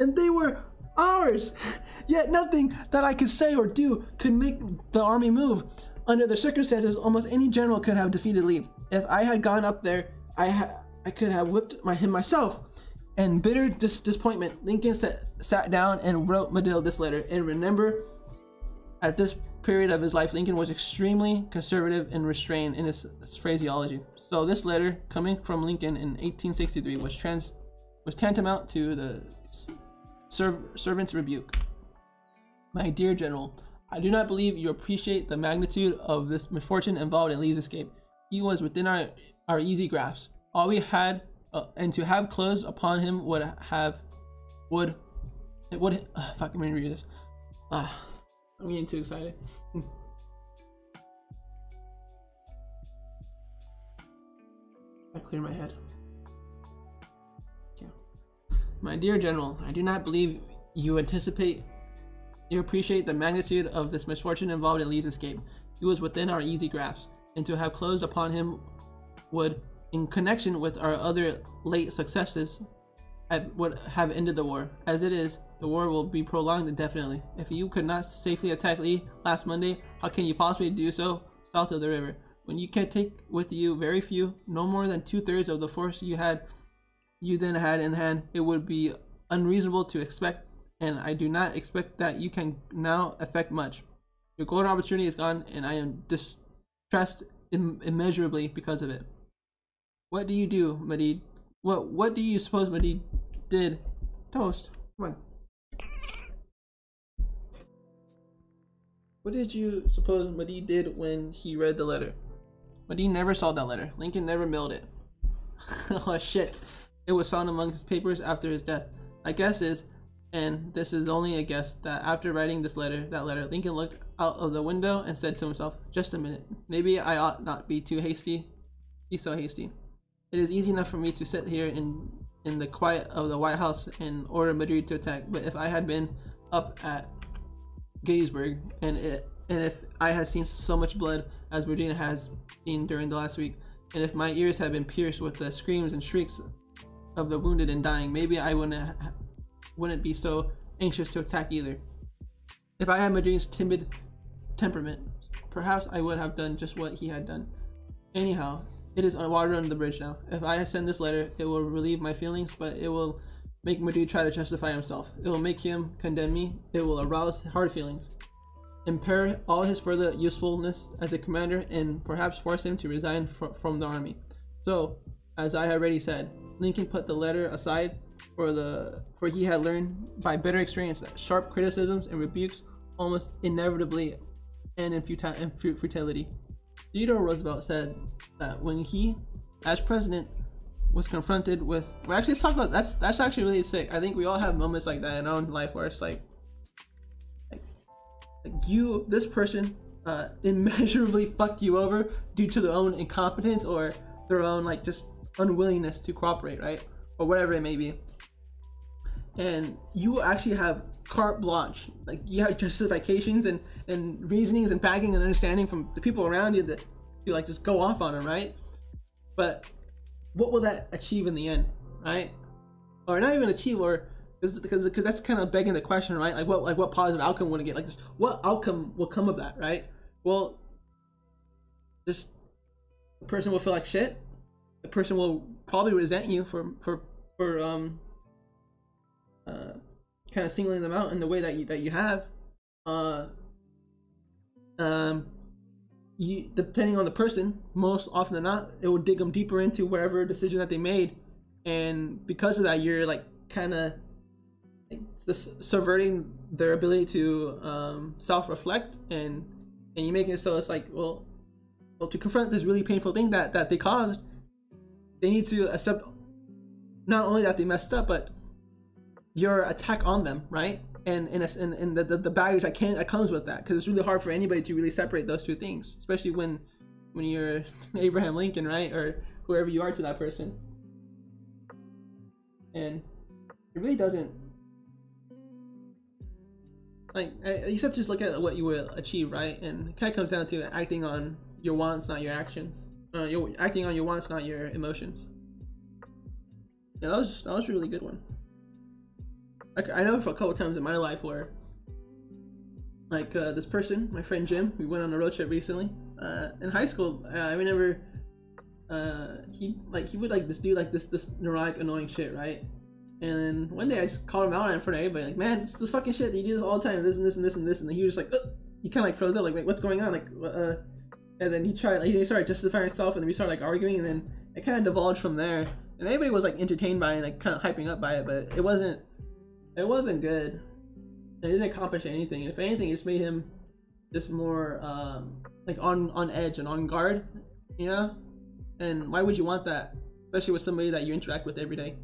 and they were ours! Yet nothing that I could say or do could make the army move. Under the circumstances, almost any general could have defeated Lee. If I had gone up there, I ha I could have whipped my him myself." In bitter dis disappointment, Lincoln sat, sat down and wrote Medill this letter. And remember, at this period of his life, Lincoln was extremely conservative and restrained in his, his phraseology. So this letter, coming from Lincoln in eighteen sixty-three, was trans was tantamount to the serv servant's rebuke. "My dear General, I do not believe you appreciate the magnitude of this misfortune involved in Lee's escape. He was within our, our easy grasp. All we had... Uh, and to have closed upon him would have, would, it would, uh, fuck, I'm gonna read this. Ah, I'm getting too excited. I clear my head. Yeah. My dear General, I do not believe you anticipate you appreciate the magnitude of this misfortune involved in Lee's escape. He was within our easy grasp, and to have closed upon him would, in connection with our other late successes, would have ended the war. As it is, the war will be prolonged indefinitely. If you could not safely attack Lee last Monday, how can you possibly do so south of the river, when you can take with you very few, no more than two-thirds of the force you had, you then had in hand? It would be unreasonable to expect, and I do not expect that you can now effect much. Your golden opportunity is gone, and I am distressed im immeasurably because of it. What do you do, Madrid? What What do you suppose Madrid did? Toast. Come on. What did you suppose Madrid did when he read the letter? Madrid never saw that letter. Lincoln never mailed it. Oh shit! It was found among his papers after his death. My guess is, and this is only a guess, that after writing this letter, that letter, Lincoln looked out of the window and said to himself, just a minute, maybe I ought not be too hasty, be so hasty. It is easy enough for me to sit here in, in the quiet of the White House and order Madrid to attack, but if I had been up at Gettysburg, and, it, and if I had seen so much blood as Virginia has seen during the last week, and if my ears had been pierced with the screams and shrieks of the wounded and dying, maybe I wouldn't have wouldn't be so anxious to attack either. If I had Madrid's timid temperament, perhaps I would have done just what he had done. Anyhow, it is water under the bridge now. If I send this letter, it will relieve my feelings, but it will make Madrid try to justify himself. It will make him condemn me. It will arouse hard feelings, impair all his further usefulness as a commander, and perhaps force him to resign fr from the army. So, as I have already said, Lincoln put the letter aside, For the for he had learned by bitter experience that sharp criticisms and rebukes almost inevitably end in futility. Theodore Roosevelt said that when he, as president, was confronted with, we're actually talking about that's that's actually really sick. I think we all have moments like that in our own life where it's like, like, like you, this person, uh, immeasurably fucked you over due to their own incompetence or their own like just unwillingness to cooperate, right, or whatever it may be. And you actually have carte blanche, like you have justifications and, and reasonings and backing and understanding from the people around you that you like just go off on them, right? But what will that achieve in the end, right? Or not even achieve, or because because that's kind of begging the question, right? Like what like what positive outcome would it get? Like just what outcome will come of that, right? Well, just the person will feel like shit. The person will probably resent you for for for um. Uh, kind of singling them out in the way that you that you have, uh, um, you, depending on the person, most often than not, it will dig them deeper into whatever decision that they made, and because of that, you're like kind of like, subverting their ability to um, self-reflect, and and you make it so it's like, well, well, to confront this really painful thing that that they caused, they need to accept not only that they messed up, but your attack on them, right? And and, and, and the, the, the baggage that, can, that comes with that, because it's really hard for anybody to really separate those two things, especially when when you're Abraham Lincoln, right? Or whoever you are to that person. And it really doesn't, like, you just have to just look at what you will achieve, right? And it kind of comes down to acting on your wants, not your actions. Uh, you're acting on your wants, not your emotions. Yeah, that was, that was a really good one. I know for a couple times in my life where, like, uh, this person, my friend Jim, we went on a road trip recently. Uh, in high school, uh, I remember uh, he like he would like just do like this this neurotic annoying shit, right? And one day I just called him out in front of everybody, like, man, this is the fucking shit that you do this all the time, this and this and this and this, and then he was just like, ugh! He kind of like froze up, like, wait, what's going on? Like, uh, and then he tried, like, he started justifying himself, and then we started like arguing, and then it kind of devolved from there. And everybody was like entertained by it and like kind of hyping up by it, but it wasn't. It wasn't good. It didn't accomplish anything. If anything, it just made him just more um, like on on edge and on guard, you know. And why would you want that, especially with somebody that you interact with every day?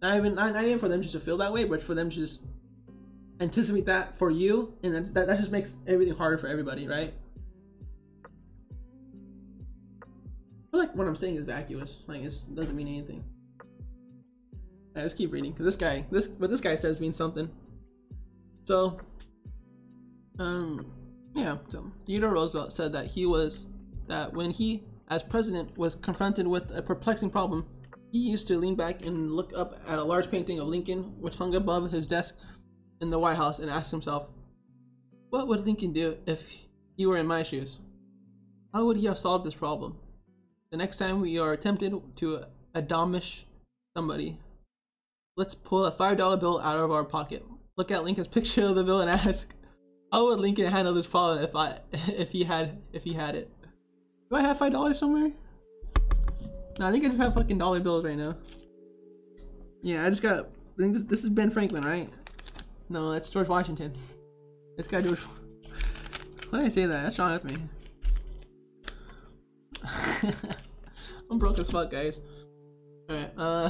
Not even not, not even for them just to feel that way, but for them to just anticipate that for you, and then that that just makes everything harder for everybody, right? feel like what I'm saying is vacuous. Like, it doesn't mean anything. Right, let's keep reading, because this guy, this what this guy says means something. So, um, yeah. So Theodore Roosevelt said that he was that when he, as president, was confronted with a perplexing problem, he used to lean back and look up at a large painting of Lincoln, which hung above his desk in the White House, and ask himself, "What would Lincoln do if he were in my shoes? How would he have solved this problem?" The next time we are tempted to admonish somebody, let's pull a five dollar bill out of our pocket, look at Lincoln's picture of the bill, and ask, "How would Lincoln handle this problem if I, if he had, if he had it?" Do I have five dollars somewhere? No, I think I just have fucking dollar bills right now. Yeah, I just got. I think this, this is Ben Franklin, right? No, that's George Washington. This guy George. Why did I say that? That's wrong with me. I'm broke as fuck, guys. Alright, uh.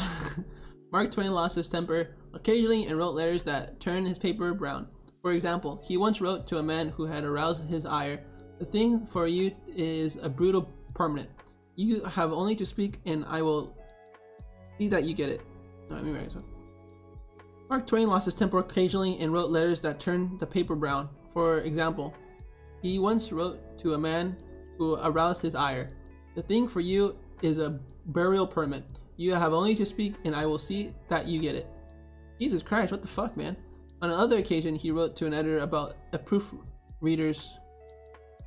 Mark Twain lost his temper occasionally and wrote letters that turned his paper brown. For example, he once wrote to a man who had aroused his ire, "The thing for you is a brutal permanent. You have only to speak and I will see that you get it." All right, let me write this one. Mark Twain lost his temper occasionally and wrote letters that turned the paper brown. For example, he once wrote to a man who aroused his ire. "The thing for you is a burial permit. You have only to speak and I will see that you get it." Jesus Christ, what the fuck, man? On another occasion, he wrote to an editor about a proofreader's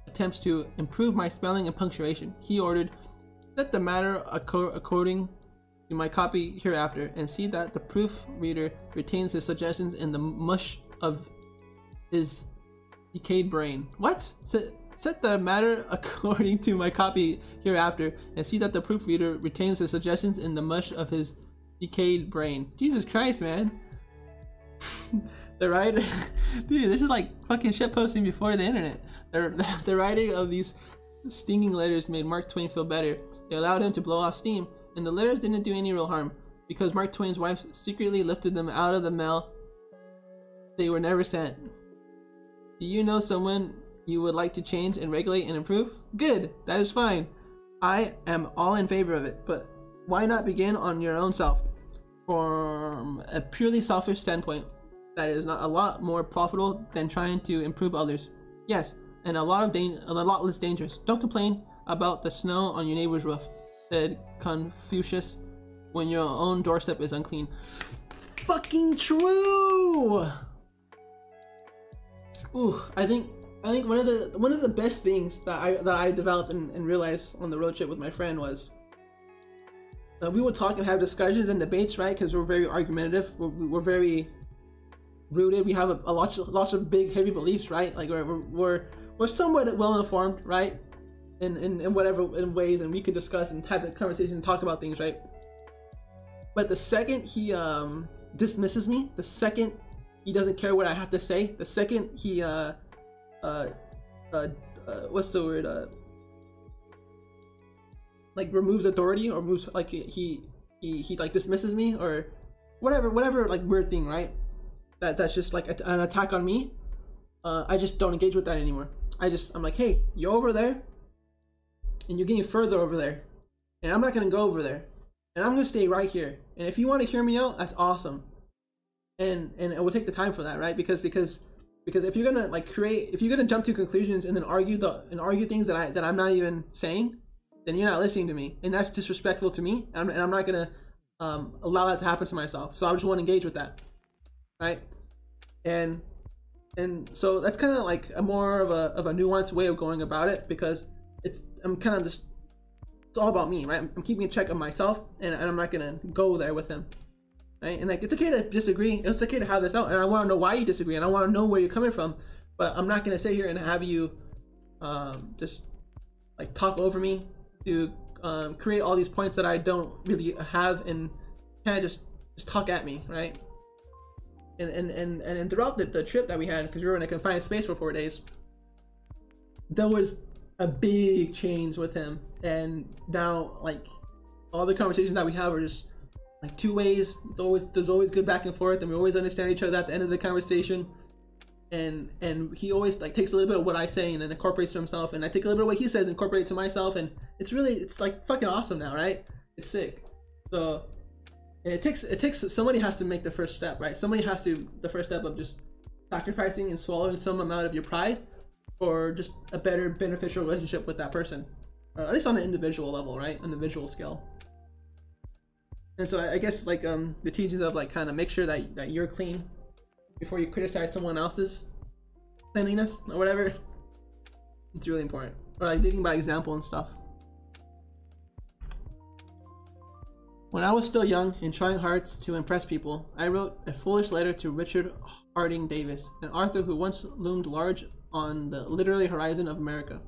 attempts to improve my spelling and punctuation. He ordered, "Set the matter according to my copy hereafter, and see that the proofreader retains his suggestions in the mush of his decayed brain." What? Set, set the matter according to my copy hereafter, and see that the proofreader retains his suggestions in the mush of his decayed brain. Jesus Christ, man. The writer, dude, this is like fucking shitposting before the internet. The, the writing of these stinging letters made Mark Twain feel better. They allowed him to blow off steam, and the letters didn't do any real harm, because Mark Twain's wife secretly lifted them out of the mail. They were never sent. Do you know someone you would like to change and regulate and improve? Good, that is fine. I am all in favor of it, but why not begin on your own self? From a purely selfish standpoint, that is not a lot more profitable than trying to improve others. Yes, and a lot of dan- a lot less dangerous. Don't complain about the snow on your neighbor's roof, said Confucius, when your own doorstep is unclean. Fucking true. Ooh, I think I think one of the one of the best things that I that I developed and, and realized on the road trip with my friend was uh, we would talk and have discussions and debates, right? Because we're very argumentative. We're, we're very rooted. We have a, a lot of, lots of big heavy beliefs, right? Like we're we're we're somewhat well informed, right? In, in, in whatever in ways, and we could discuss and have a conversation and talk about things, right? But the second he um, dismisses me, the second he doesn't care what I have to say, the second he uh uh uh, uh what's the word uh like removes authority or moves like he he he like dismisses me or whatever whatever like weird thing, right? That that's just like a, an attack on me. Uh, I just don't engage with that anymore. I just I'm like, hey, you're over there. And you're getting further over there, and I'm not gonna go over there, and I'm gonna stay right here. And if you want to hear me out, that's awesome, and and it will take the time for that, right? Because because because if you're gonna like create, if you're gonna jump to conclusions and then argue the and argue things that I that I'm not even saying, then you're not listening to me, and that's disrespectful to me, and I'm, and I'm not gonna um, allow that to happen to myself. So I just want to engage with that, right? And and so that's kind of like a more of a of a nuanced way of going about it, because it's I'm kind of just it's all about me, right? I'm, I'm keeping a check on myself, and, and I'm not gonna go there with him, right? And like it's okay to disagree, it's okay to have this out, and I want to know why you disagree, and I want to know where you're coming from, but I'm not gonna sit here and have you um, just like talk over me to um, create all these points that I don't really have and kind of just just talk at me, right? And and and and throughout the, the trip that we had, because we were in a confined space for four days, there was a big change with him, and now like all the conversations that we have are just like two ways. It's always there's always good back and forth, and we always understand each other at the end of the conversation. and and he always like takes a little bit of what I say and then incorporates to himself, and I take a little bit of what he says and incorporate it to myself, and it's really, it's like fucking awesome now, right? It's sick. So, and it takes, it takes, somebody has to make the first step, right? Somebody has to, the first step of just sacrificing and swallowing some amount of your pride for just a better beneficial relationship with that person, uh, at least on an individual level, right? On an individual scale. And so I, I guess like um, the teachings of like kind of make sure that, that you're clean before you criticize someone else's cleanliness or whatever. It's really important. Or like leading by example and stuff. When I was still young and trying hard to impress people, I wrote a foolish letter to Richard Harding Davis, an author who once loomed large on the literary horizon of America.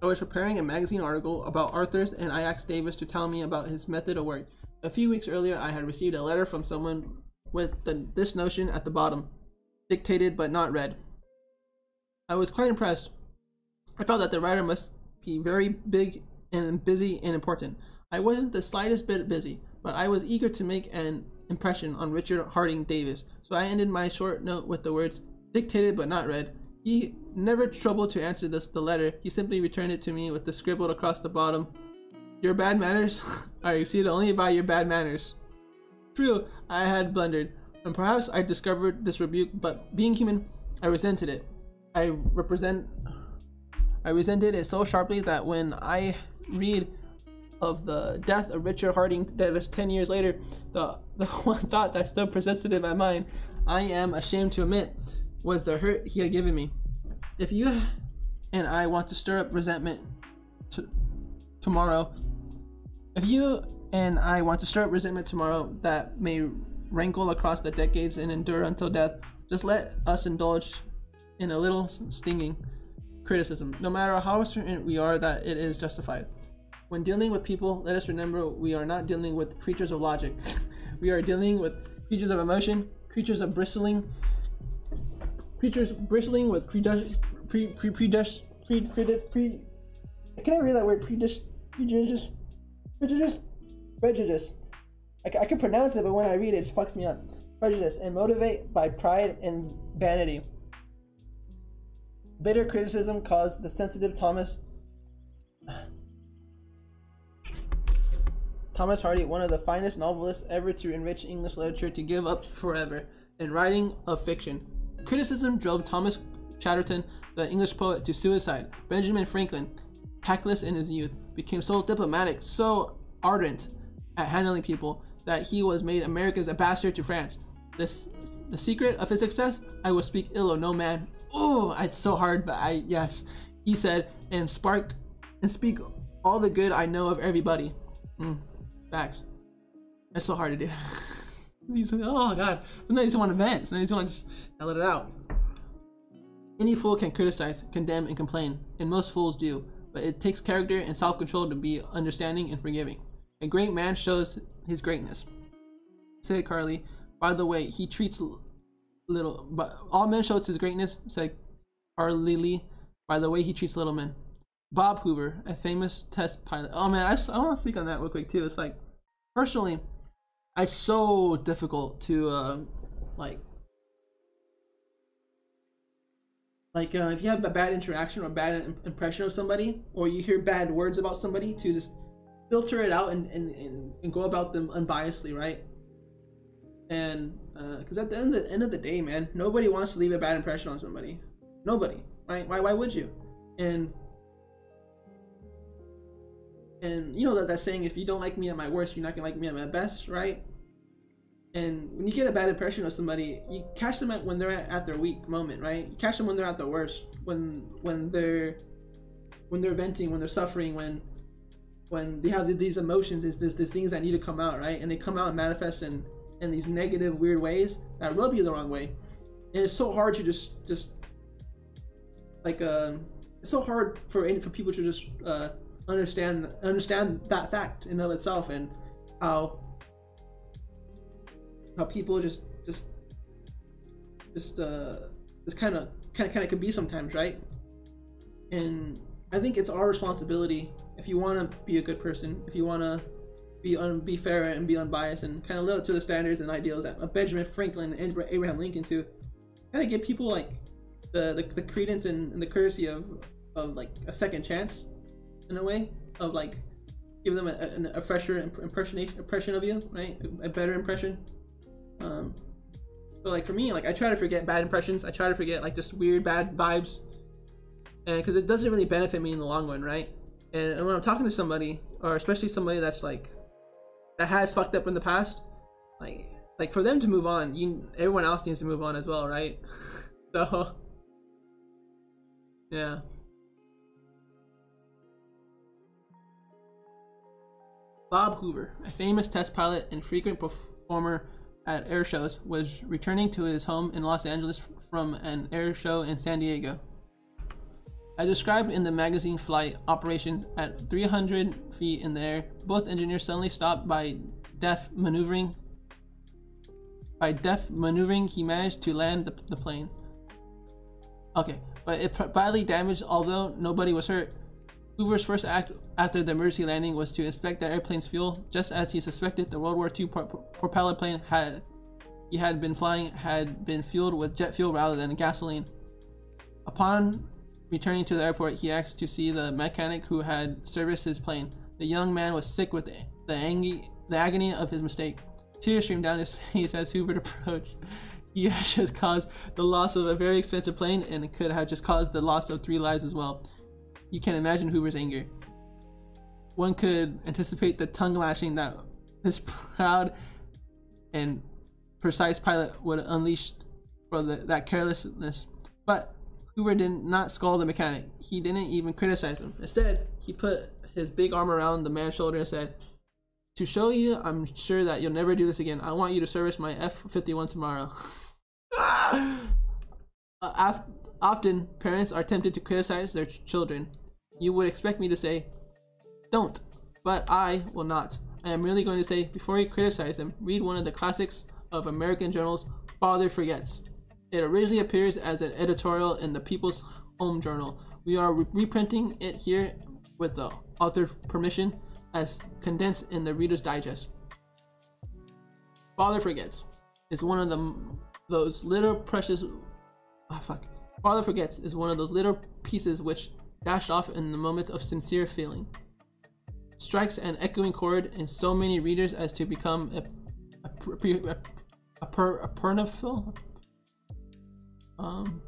I was preparing a magazine article about authors, and I asked Davis to tell me about his method of work. A few weeks earlier, I had received a letter from someone with the, this notion at the bottom, dictated but not read. I was quite impressed. I felt that the writer must be very big and busy and important. I wasn't the slightest bit busy, but I was eager to make an impression on Richard Harding Davis, so I ended my short note with the words, dictated but not read. He never troubled to answer this, the letter. He simply returned it to me with the scribbled across the bottom, your bad manners are exceeded only by your bad manners. True, I had blundered, and perhaps I discovered this rebuke, but being human, I resented it. I represent, I resented it so sharply that when I read of the death of Richard Harding Davis ten years later, the, the one thought that still persisted in my mind, I am ashamed to admit, was the hurt he had given me. If you and I want to stir up resentment to, tomorrow, if you and I want to stir up resentment tomorrow that may rankle across the decades and endure until death, just let us indulge in a little stinging criticism, no matter how certain we are that it is justified. When dealing with people, let us remember we are not dealing with creatures of logic. We are dealing with creatures of emotion, creatures of bristling, creatures bristling with prejudice, pre, pre, prejudice, pre, pre, pre, can I read that word? Prejudice, prejudice, prejudice, prejudice. I, I can pronounce it, but when I read it, it fucks me up. Prejudice, and motivate by pride and vanity. Bitter criticism caused the sensitive Thomas Thomas Hardy, one of the finest novelists ever to enrich English literature, to give up forever in writing of fiction. Criticism drove Thomas Chatterton, the English poet, to suicide. Benjamin Franklin, tactless in his youth, became so diplomatic, so ardent at handling people, that he was made America's ambassador to France. This, the secret of his success? I will speak ill of no man. Oh, it's so hard, but I, yes. He said, and spark, and speak all the good I know of everybody. Mm. Facts. That's so hard to do. He's like, oh god. Sometimes you just want to vent. Sometimes you want to just let it out. Any fool can criticize, condemn, and complain, and most fools do, but it takes character and self-control to be understanding and forgiving. A great man shows his greatness. Said Carly, by the way, he treats little, but all men shows his greatness, said Carly Lee, by the way he treats little men. Bob Hoover, a famous test pilot. Oh man, I, I want to speak on that real quick too. It's like, personally, it's so difficult to uh, like, like uh, if you have a bad interaction or a bad impression of somebody, or you hear bad words about somebody, to just filter it out and, and, and, and go about them unbiasedly, right? And because uh, at the end, the end of the day, man, nobody wants to leave a bad impression on somebody. Nobody, right? Why, why would you? And And you know that, that saying, if you don't like me at my worst, you're not gonna like me at my best, right? And when you get a bad impression of somebody, you catch them at when they're at, at their weak moment, right? You catch them when they're at their worst, when when they're when they're venting, when they're suffering, when when they have these emotions, is this these things that need to come out, right? And they come out and manifest in in these negative, weird ways that rub you the wrong way. And it's so hard to just just like uh, it's so hard for for people to just. Uh, understand understand that fact in of itself, and how how people just just just uh this kind of kind of kind of could be sometimes, right? And I think it's our responsibility, if you want to be a good person, if you want to be un, be fair and be unbiased and kind of live up to the standards and ideals that Benjamin Franklin and Abraham Lincoln, to kind of get people like the, the, the credence and, and the courtesy of, of like a second chance, in a way, of like give them a, a, a fresher imp impressionation impression of you, right? A better impression. Um, but like for me, like I try to forget bad impressions. I try to forget like just weird bad vibes, and because it doesn't really benefit me in the long run, right? And, and when I'm talking to somebody, or especially somebody that's like that has fucked up in the past, like like for them to move on, you everyone else needs to move on as well, right? So yeah. Bob Hoover, a famous test pilot and frequent performer at air shows, was returning to his home in Los Angeles from an air show in San Diego. As described in the magazine Flight Operations, at three hundred feet in the air, both engineers suddenly stopped by deft maneuvering. By deft maneuvering, he managed to land the, the plane. Okay, but it badly damaged, although nobody was hurt. Hoover's first act after the emergency landing was to inspect the airplane's fuel, just as he suspected the World War Two pro propeller plane had he had been flying had been fueled with jet fuel rather than gasoline. Upon returning to the airport, he asked to see the mechanic who had serviced his plane. The young man was sick with the, ang the agony of his mistake. Tears streamed down his face as Hoover approached. He had just caused the loss of a very expensive plane, and it could have just caused the loss of three lives as well. You can imagine Hoover's anger. One could anticipate the tongue lashing that this proud and precise pilot would unleash for the, that carelessness. But Hoover did not scold the mechanic. He didn't even criticize him. Instead, he put his big arm around the man's shoulder and said, "To show you, I'm sure that you'll never do this again. I want you to service my F fifty-one tomorrow." uh, after, often, parents are tempted to criticize their children. You would expect me to say, "Don't," but I will not. I am merely going to say, before you criticize them, read one of the classics of American journals, Father Forgets. It originally appears as an editorial in the People's Home Journal. We are re reprinting it here with the author's permission as condensed in the Reader's Digest. Father Forgets is one of the those little precious ah fuck. Father Forgets is one of those little pieces which dash off in the moments of sincere feeling, strikes an echoing chord in so many readers as to become a a, a, a, per, a pernophil, um,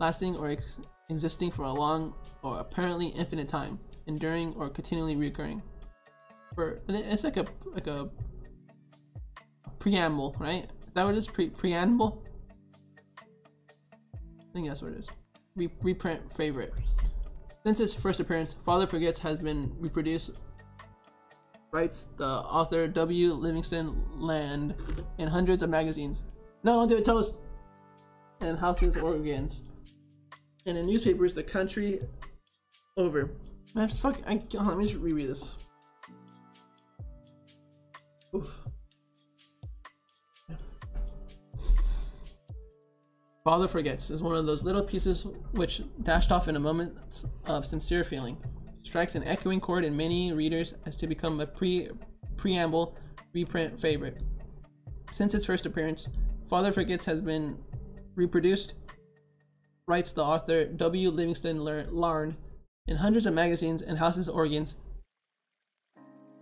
lasting or ex existing for a long or apparently infinite time, enduring or continually recurring. For it's like a like a, a preamble, right? Is that what it is? Pre preamble. I think that's what it is. Re reprint favorite. Since its first appearance, Father Forgets has been reproduced, writes the author W. Livingston Land, in hundreds of magazines. No, don't do it, toast! And houses, organs. And in newspapers the country over. Man, fuck, I, on, let me just reread this. Oof. Father Forgets is one of those little pieces which dashed off in a moment of sincere feeling, strikes an echoing chord in many readers as to become a pre preamble reprint favorite. Since its first appearance, Father Forgets has been reproduced, writes the author W. Livingston Larn, in hundreds of magazines and houses organs,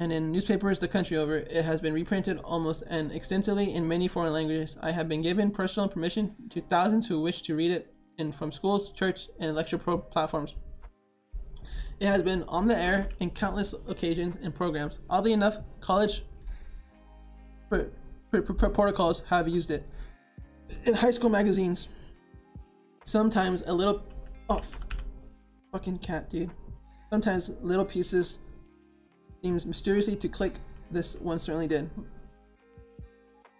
and in newspapers the country over. It has been reprinted almost and extensively in many foreign languages. I have been given personal permission to thousands who wish to read it in from schools, church, and lecture pro platforms. It has been on the air in countless occasions and programs. Oddly enough, college pr pr pr protocols have used it. In high school magazines, sometimes a little... Oh, fucking cat, dude. Sometimes little pieces... seems mysteriously to click. This one certainly did.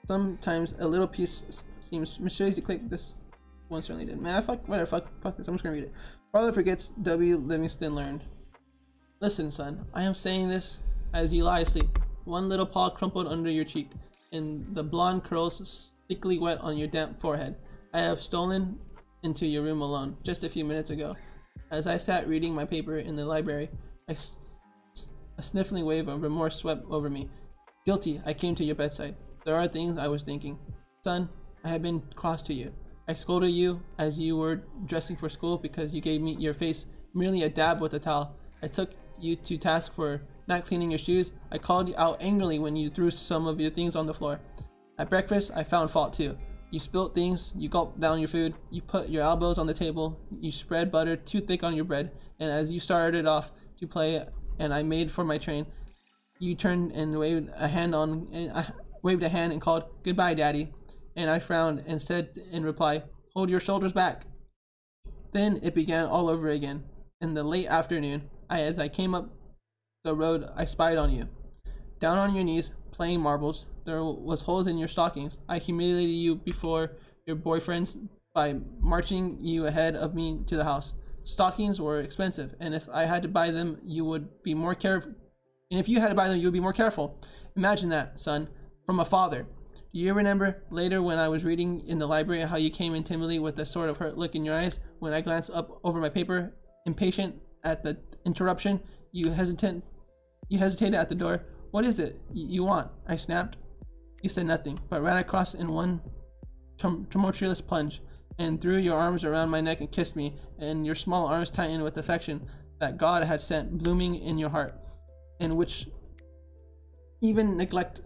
Sometimes a little piece seems mysteriously to click. This one certainly did. Man, I fuck, whatever, fuck, fuck this. I'm just gonna read it. Father Forgets, W. Livingston Learned. Listen, son, I am saying this as you lie asleep, one little paw crumpled under your cheek, and the blonde curls thickly wet on your damp forehead. I have stolen into your room alone just a few minutes ago. As I sat reading my paper in the library, I A sniffling wave of remorse swept over me. Guilty, I came to your bedside. There are things I was thinking. Son, I have been cross to you. I scolded you as you were dressing for school because you gave me your face merely a dab with a towel. I took you to task for not cleaning your shoes. I called you out angrily when you threw some of your things on the floor. At breakfast, I found fault too. You spilled things, you gulped down your food, you put your elbows on the table, you spread butter too thick on your bread, and as you started off to play and I made for my train, you turned and waved a hand on and I waved a hand and called, "Goodbye, Daddy." And I frowned and said in reply, "Hold your shoulders back." Then it began all over again. In the late afternoon, I, as I came up the road, I spied on you, down on your knees, playing marbles. There was holes in your stockings. I humiliated you before your boyfriends by marching you ahead of me to the house. Stockings were expensive, and if I had to buy them, you would be more careful. And if you had to buy them, you would be more careful. Imagine that, son, from a father. Do you remember later when I was reading in the library how you came in timidly with a sort of hurt look in your eyes when I glanced up over my paper, impatient at the interruption? You hesitant, you hesitated at the door. "What is it you want?" I snapped. You said nothing, but ran across in one tumultuous plunge and threw your arms around my neck and kissed me, and your small arms tightened with affection that God had sent blooming in your heart, and which even neglect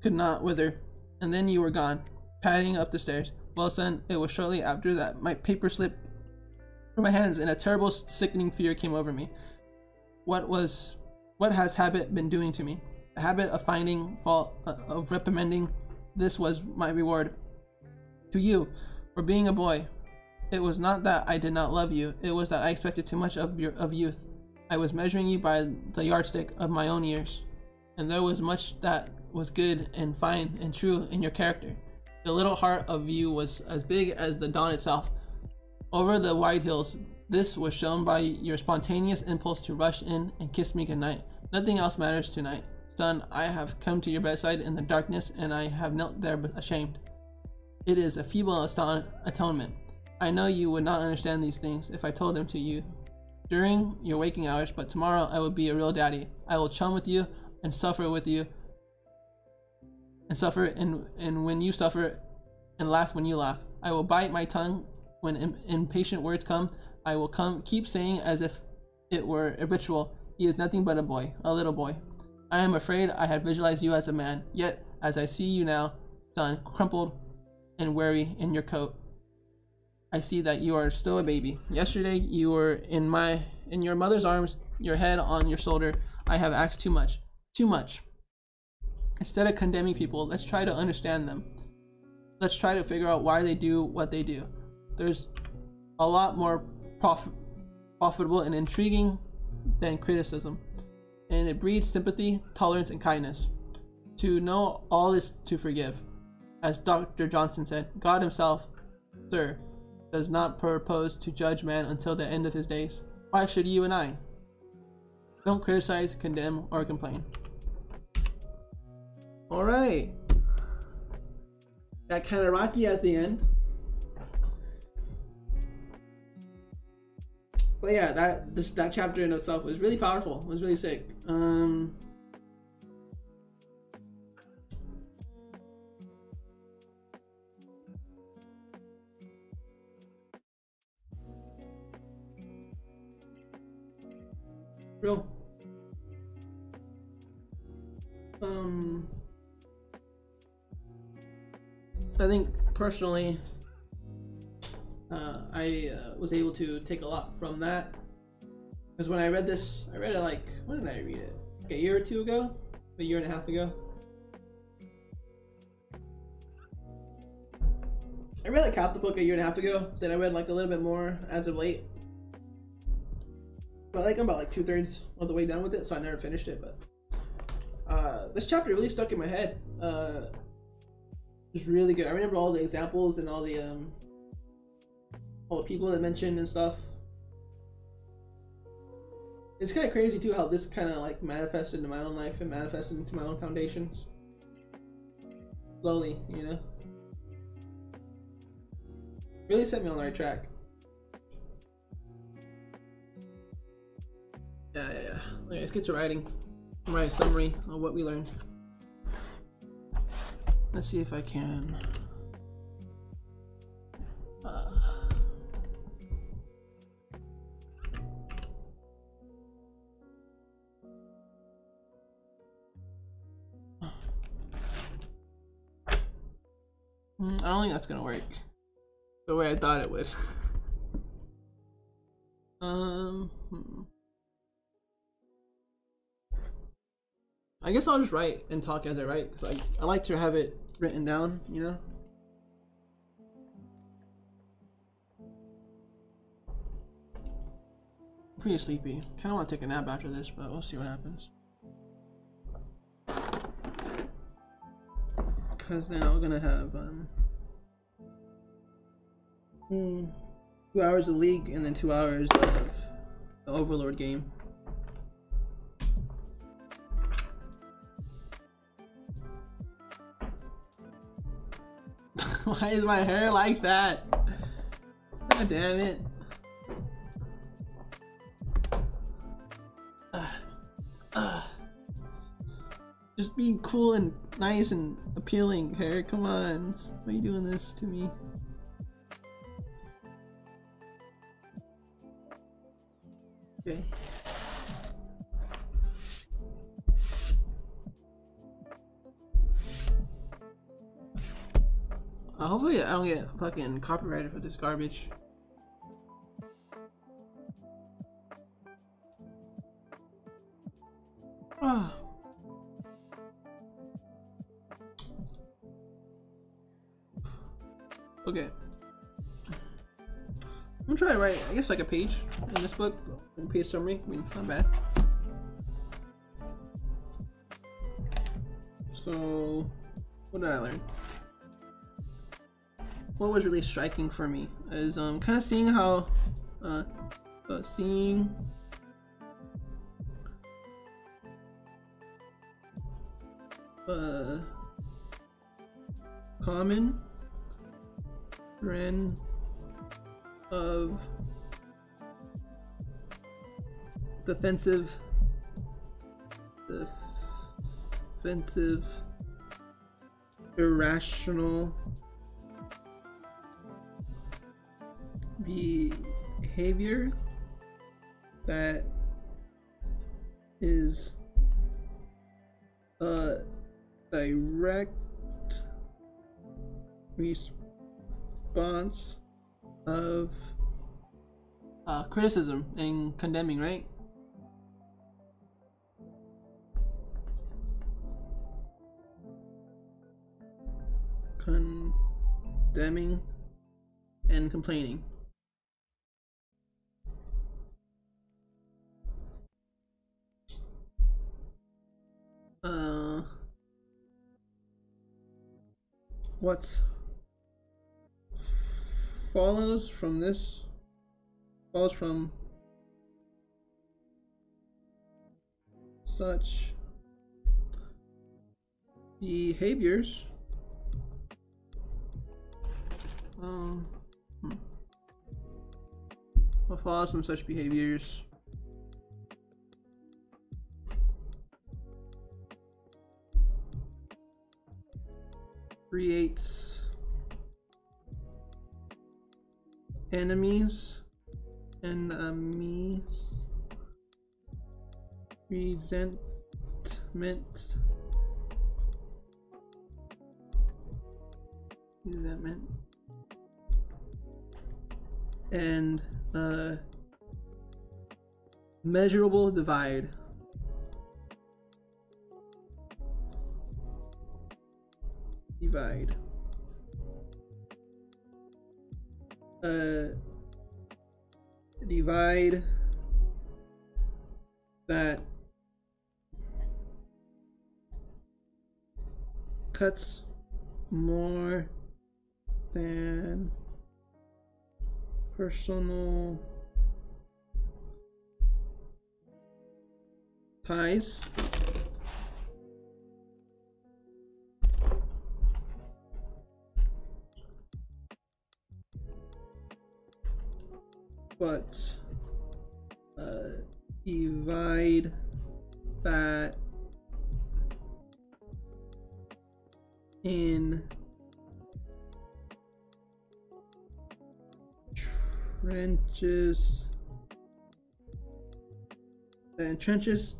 could not wither. And then you were gone, padding up the stairs. Well, son, it was shortly after that my paper slipped from my hands, and a terrible, sickening fear came over me. What was, what has habit been doing to me? A habit of finding fault, uh, of reprimanding. This was my reward to you for being a boy. It was not that I did not love you; it was that I expected too much of your of youth. I was measuring you by the yardstick of my own years, and there was much that was good and fine and true in your character. The little heart of you was as big as the dawn itself. Over the wide hills, this was shown by your spontaneous impulse to rush in and kiss me goodnight. Nothing else matters tonight. Son, I have come to your bedside in the darkness, and I have knelt there ashamed. It is a feeble atonement. I know you would not understand these things if I told them to you during your waking hours, but tomorrow I will be a real daddy. I will chum with you and suffer with you. And suffer and, and when you suffer, and laugh when you laugh. I will bite my tongue when im impatient words come. I will come keep saying as if it were a ritual, "He is nothing but a boy, a little boy." I am afraid I had visualized you as a man, yet as I see you now, son, crumpled and weary in your coat, I see that you are still a baby. Yesterday you were in my in your mother's arms, your head on your shoulder. I have asked too much, too much. Instead of condemning people, let's try to understand them. Let's try to figure out why they do what they do. There's a lot more prof profitable and intriguing than criticism, and it breeds sympathy, tolerance, and kindness. To know all is to forgive. As Doctor Johnson said, God himself, sir, does not propose to judge man until the end of his days. Why should you and I? Don't criticize, condemn, or complain. All right, got kind of rocky at the end, but yeah, that this that chapter in itself was really powerful. It was really sick. Um, real. Um. I think personally, uh, I uh, was able to take a lot from that, because when I read this, I read it like, when did I read it? Like a year or two ago? A year and a half ago? I read like half the book a year and a half ago, then I read like a little bit more as of late. But like I'm about like two thirds of the way done with it, so I never finished it, but uh, this chapter really stuck in my head. Uh, It's really good. I remember all the examples and all the um, all the people that mentioned and stuff. It's kind of crazy too how this kind of like manifested into my own life and manifested into my own foundations. Slowly, you know. Really set me on the right track. Yeah, yeah, yeah. Okay, let's get to writing. My summary of what we learned. Let's see if I can. I don't think that's gonna work the way I thought it would. um, hmm. I guess I'll just write and talk as I write, because I, I like to have it written down, you know? Pretty sleepy. Kind of want to take a nap after this, but we'll see what happens. Because now we're going to have um, two hours of League and then two hours of the Overlord game. Why is my hair like that? God damn it. Uh, uh. Just being cool and nice and appealing, hair. Come on. Why are you doing this to me? Okay. Uh, hopefully I don't get fucking copyrighted for this garbage. Ah. Okay. I'm trying to write, I guess, like a page in this book, a page summary. I mean, not bad. So, what did I learn? What was really striking for me is um, kind of seeing how, uh, uh, seeing, uh, common trend of defensive, defensive, irrational behavior that is a direct response of uh, criticism and condemning, right? Condemning and complaining. Uh, what follows from this follows from such behaviors um, hmm. what follows from such behaviors creates enemies, enemies, resentment, resentment, and uh, measurable divide. Divide. Uh, divide that cuts more than personal ties. But uh, divide that entrenches that entrenches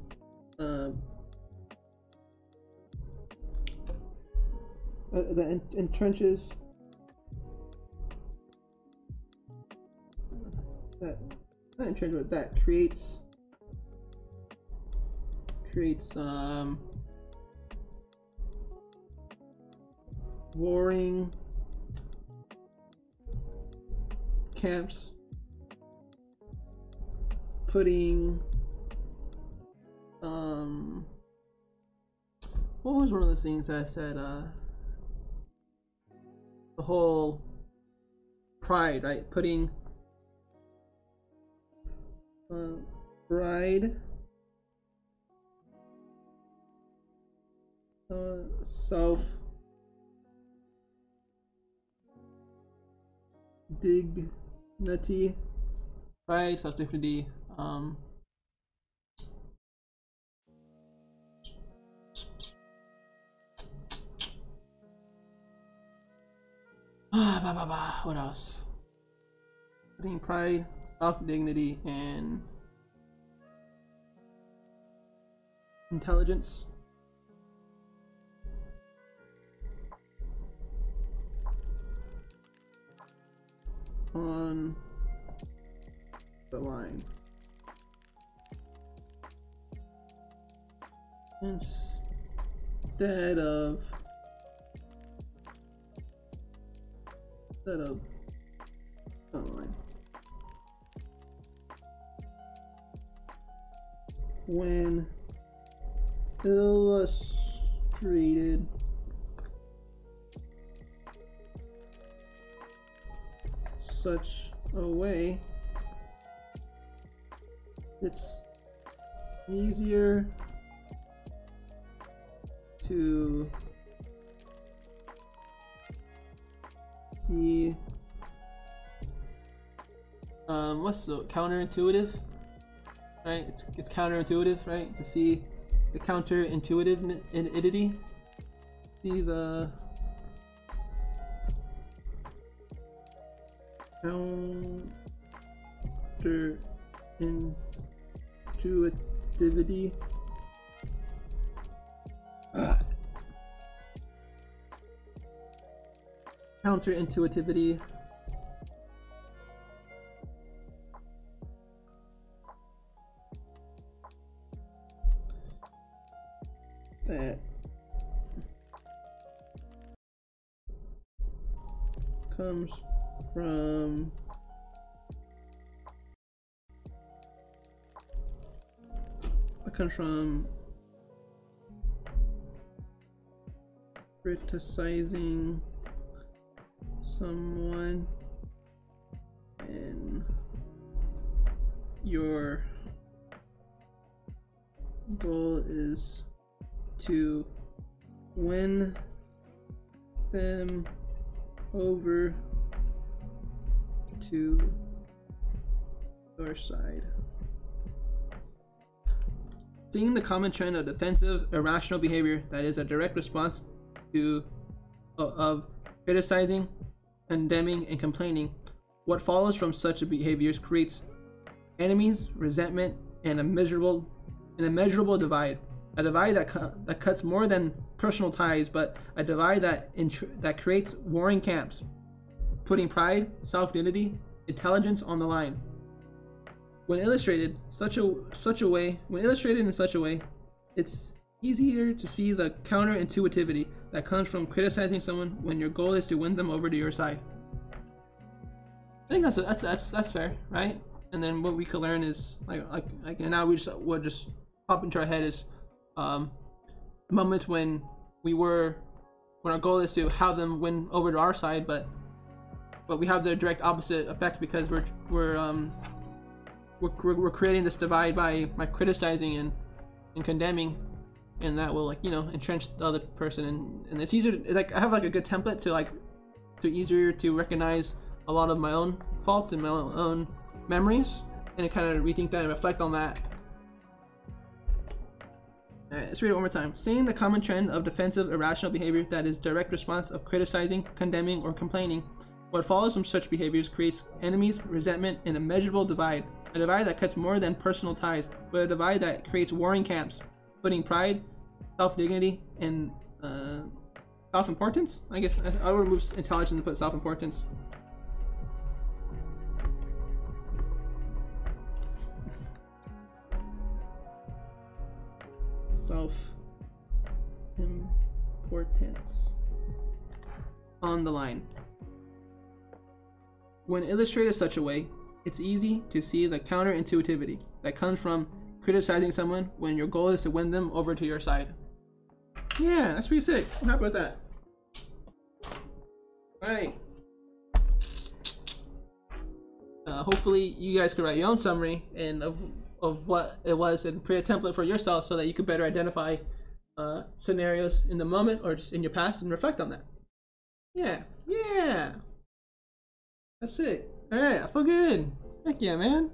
uh, uh, that entrenches that one. I'm gonna change with that. Creates creates um warring camps, putting um what was one of those things that I said, uh the whole pride, right? Putting uh, pride uh, self dignity, pride, self dignity, um Ah, bah, bah, bah. What else? Putting pride, self-dignity, and intelligence. On the line. Instead of Instead of online. When illustrated such a way, it's easier to see, um, what's the counterintuitive, right? It's, it's counterintuitive, right? To see the counterintuitive entity, see the counterintuitivity. Ah. Counterintuitivity that comes from that comes from criticizing someone in your goal is to win them over to your side. Seeing the common trend of defensive, irrational behavior that is a direct response to of criticizing, condemning, and complaining, what follows from such behaviors creates enemies, resentment, and a miserable, an immeasurable divide. A divide that cu that cuts more than personal ties, but a divide that that creates warring camps, putting pride, self-dignity, intelligence on the line. When illustrated such a such a way, when illustrated in such a way, it's easier to see the counterintuitivity that comes from criticizing someone when your goal is to win them over to your side. I think that's a, that's that's that's fair, right? And then what we could learn is like like, like and now we just what just pop into our head is um, moments when we were when our goal is to have them win over to our side, but but we have the direct opposite effect because we're we're um we're we're creating this divide by by criticizing and and condemning. And that will, like, you know, entrench the other person, and, and it's easier to, like, I have like a good template to like to easier to recognize a lot of my own faults and my own memories, and I kind of rethink that and reflect on that. All right, let's read it one more time. Seeing the common trend of defensive irrational behavior that is direct response of criticizing, condemning, or complaining, what follows from such behaviors creates enemies, resentment, and a measurable divide, a divide that cuts more than personal ties, but a divide that creates warring camps, putting pride, self-dignity, and uh, self-importance? I guess I'll remove intelligence and put self-importance. self-importance on the line. When illustrated such a way, it's easy to see the counterintuitivity that comes from criticizing someone when your goal is to win them over to your side. Yeah, that's pretty sick. I'm happy with that. Alright. Uh, hopefully you guys could write your own summary and of, of what it was and create a template for yourself so that you could better identify uh, scenarios in the moment or just in your past and reflect on that. Yeah, yeah. That's it. Alright, I feel good. Heck yeah, man.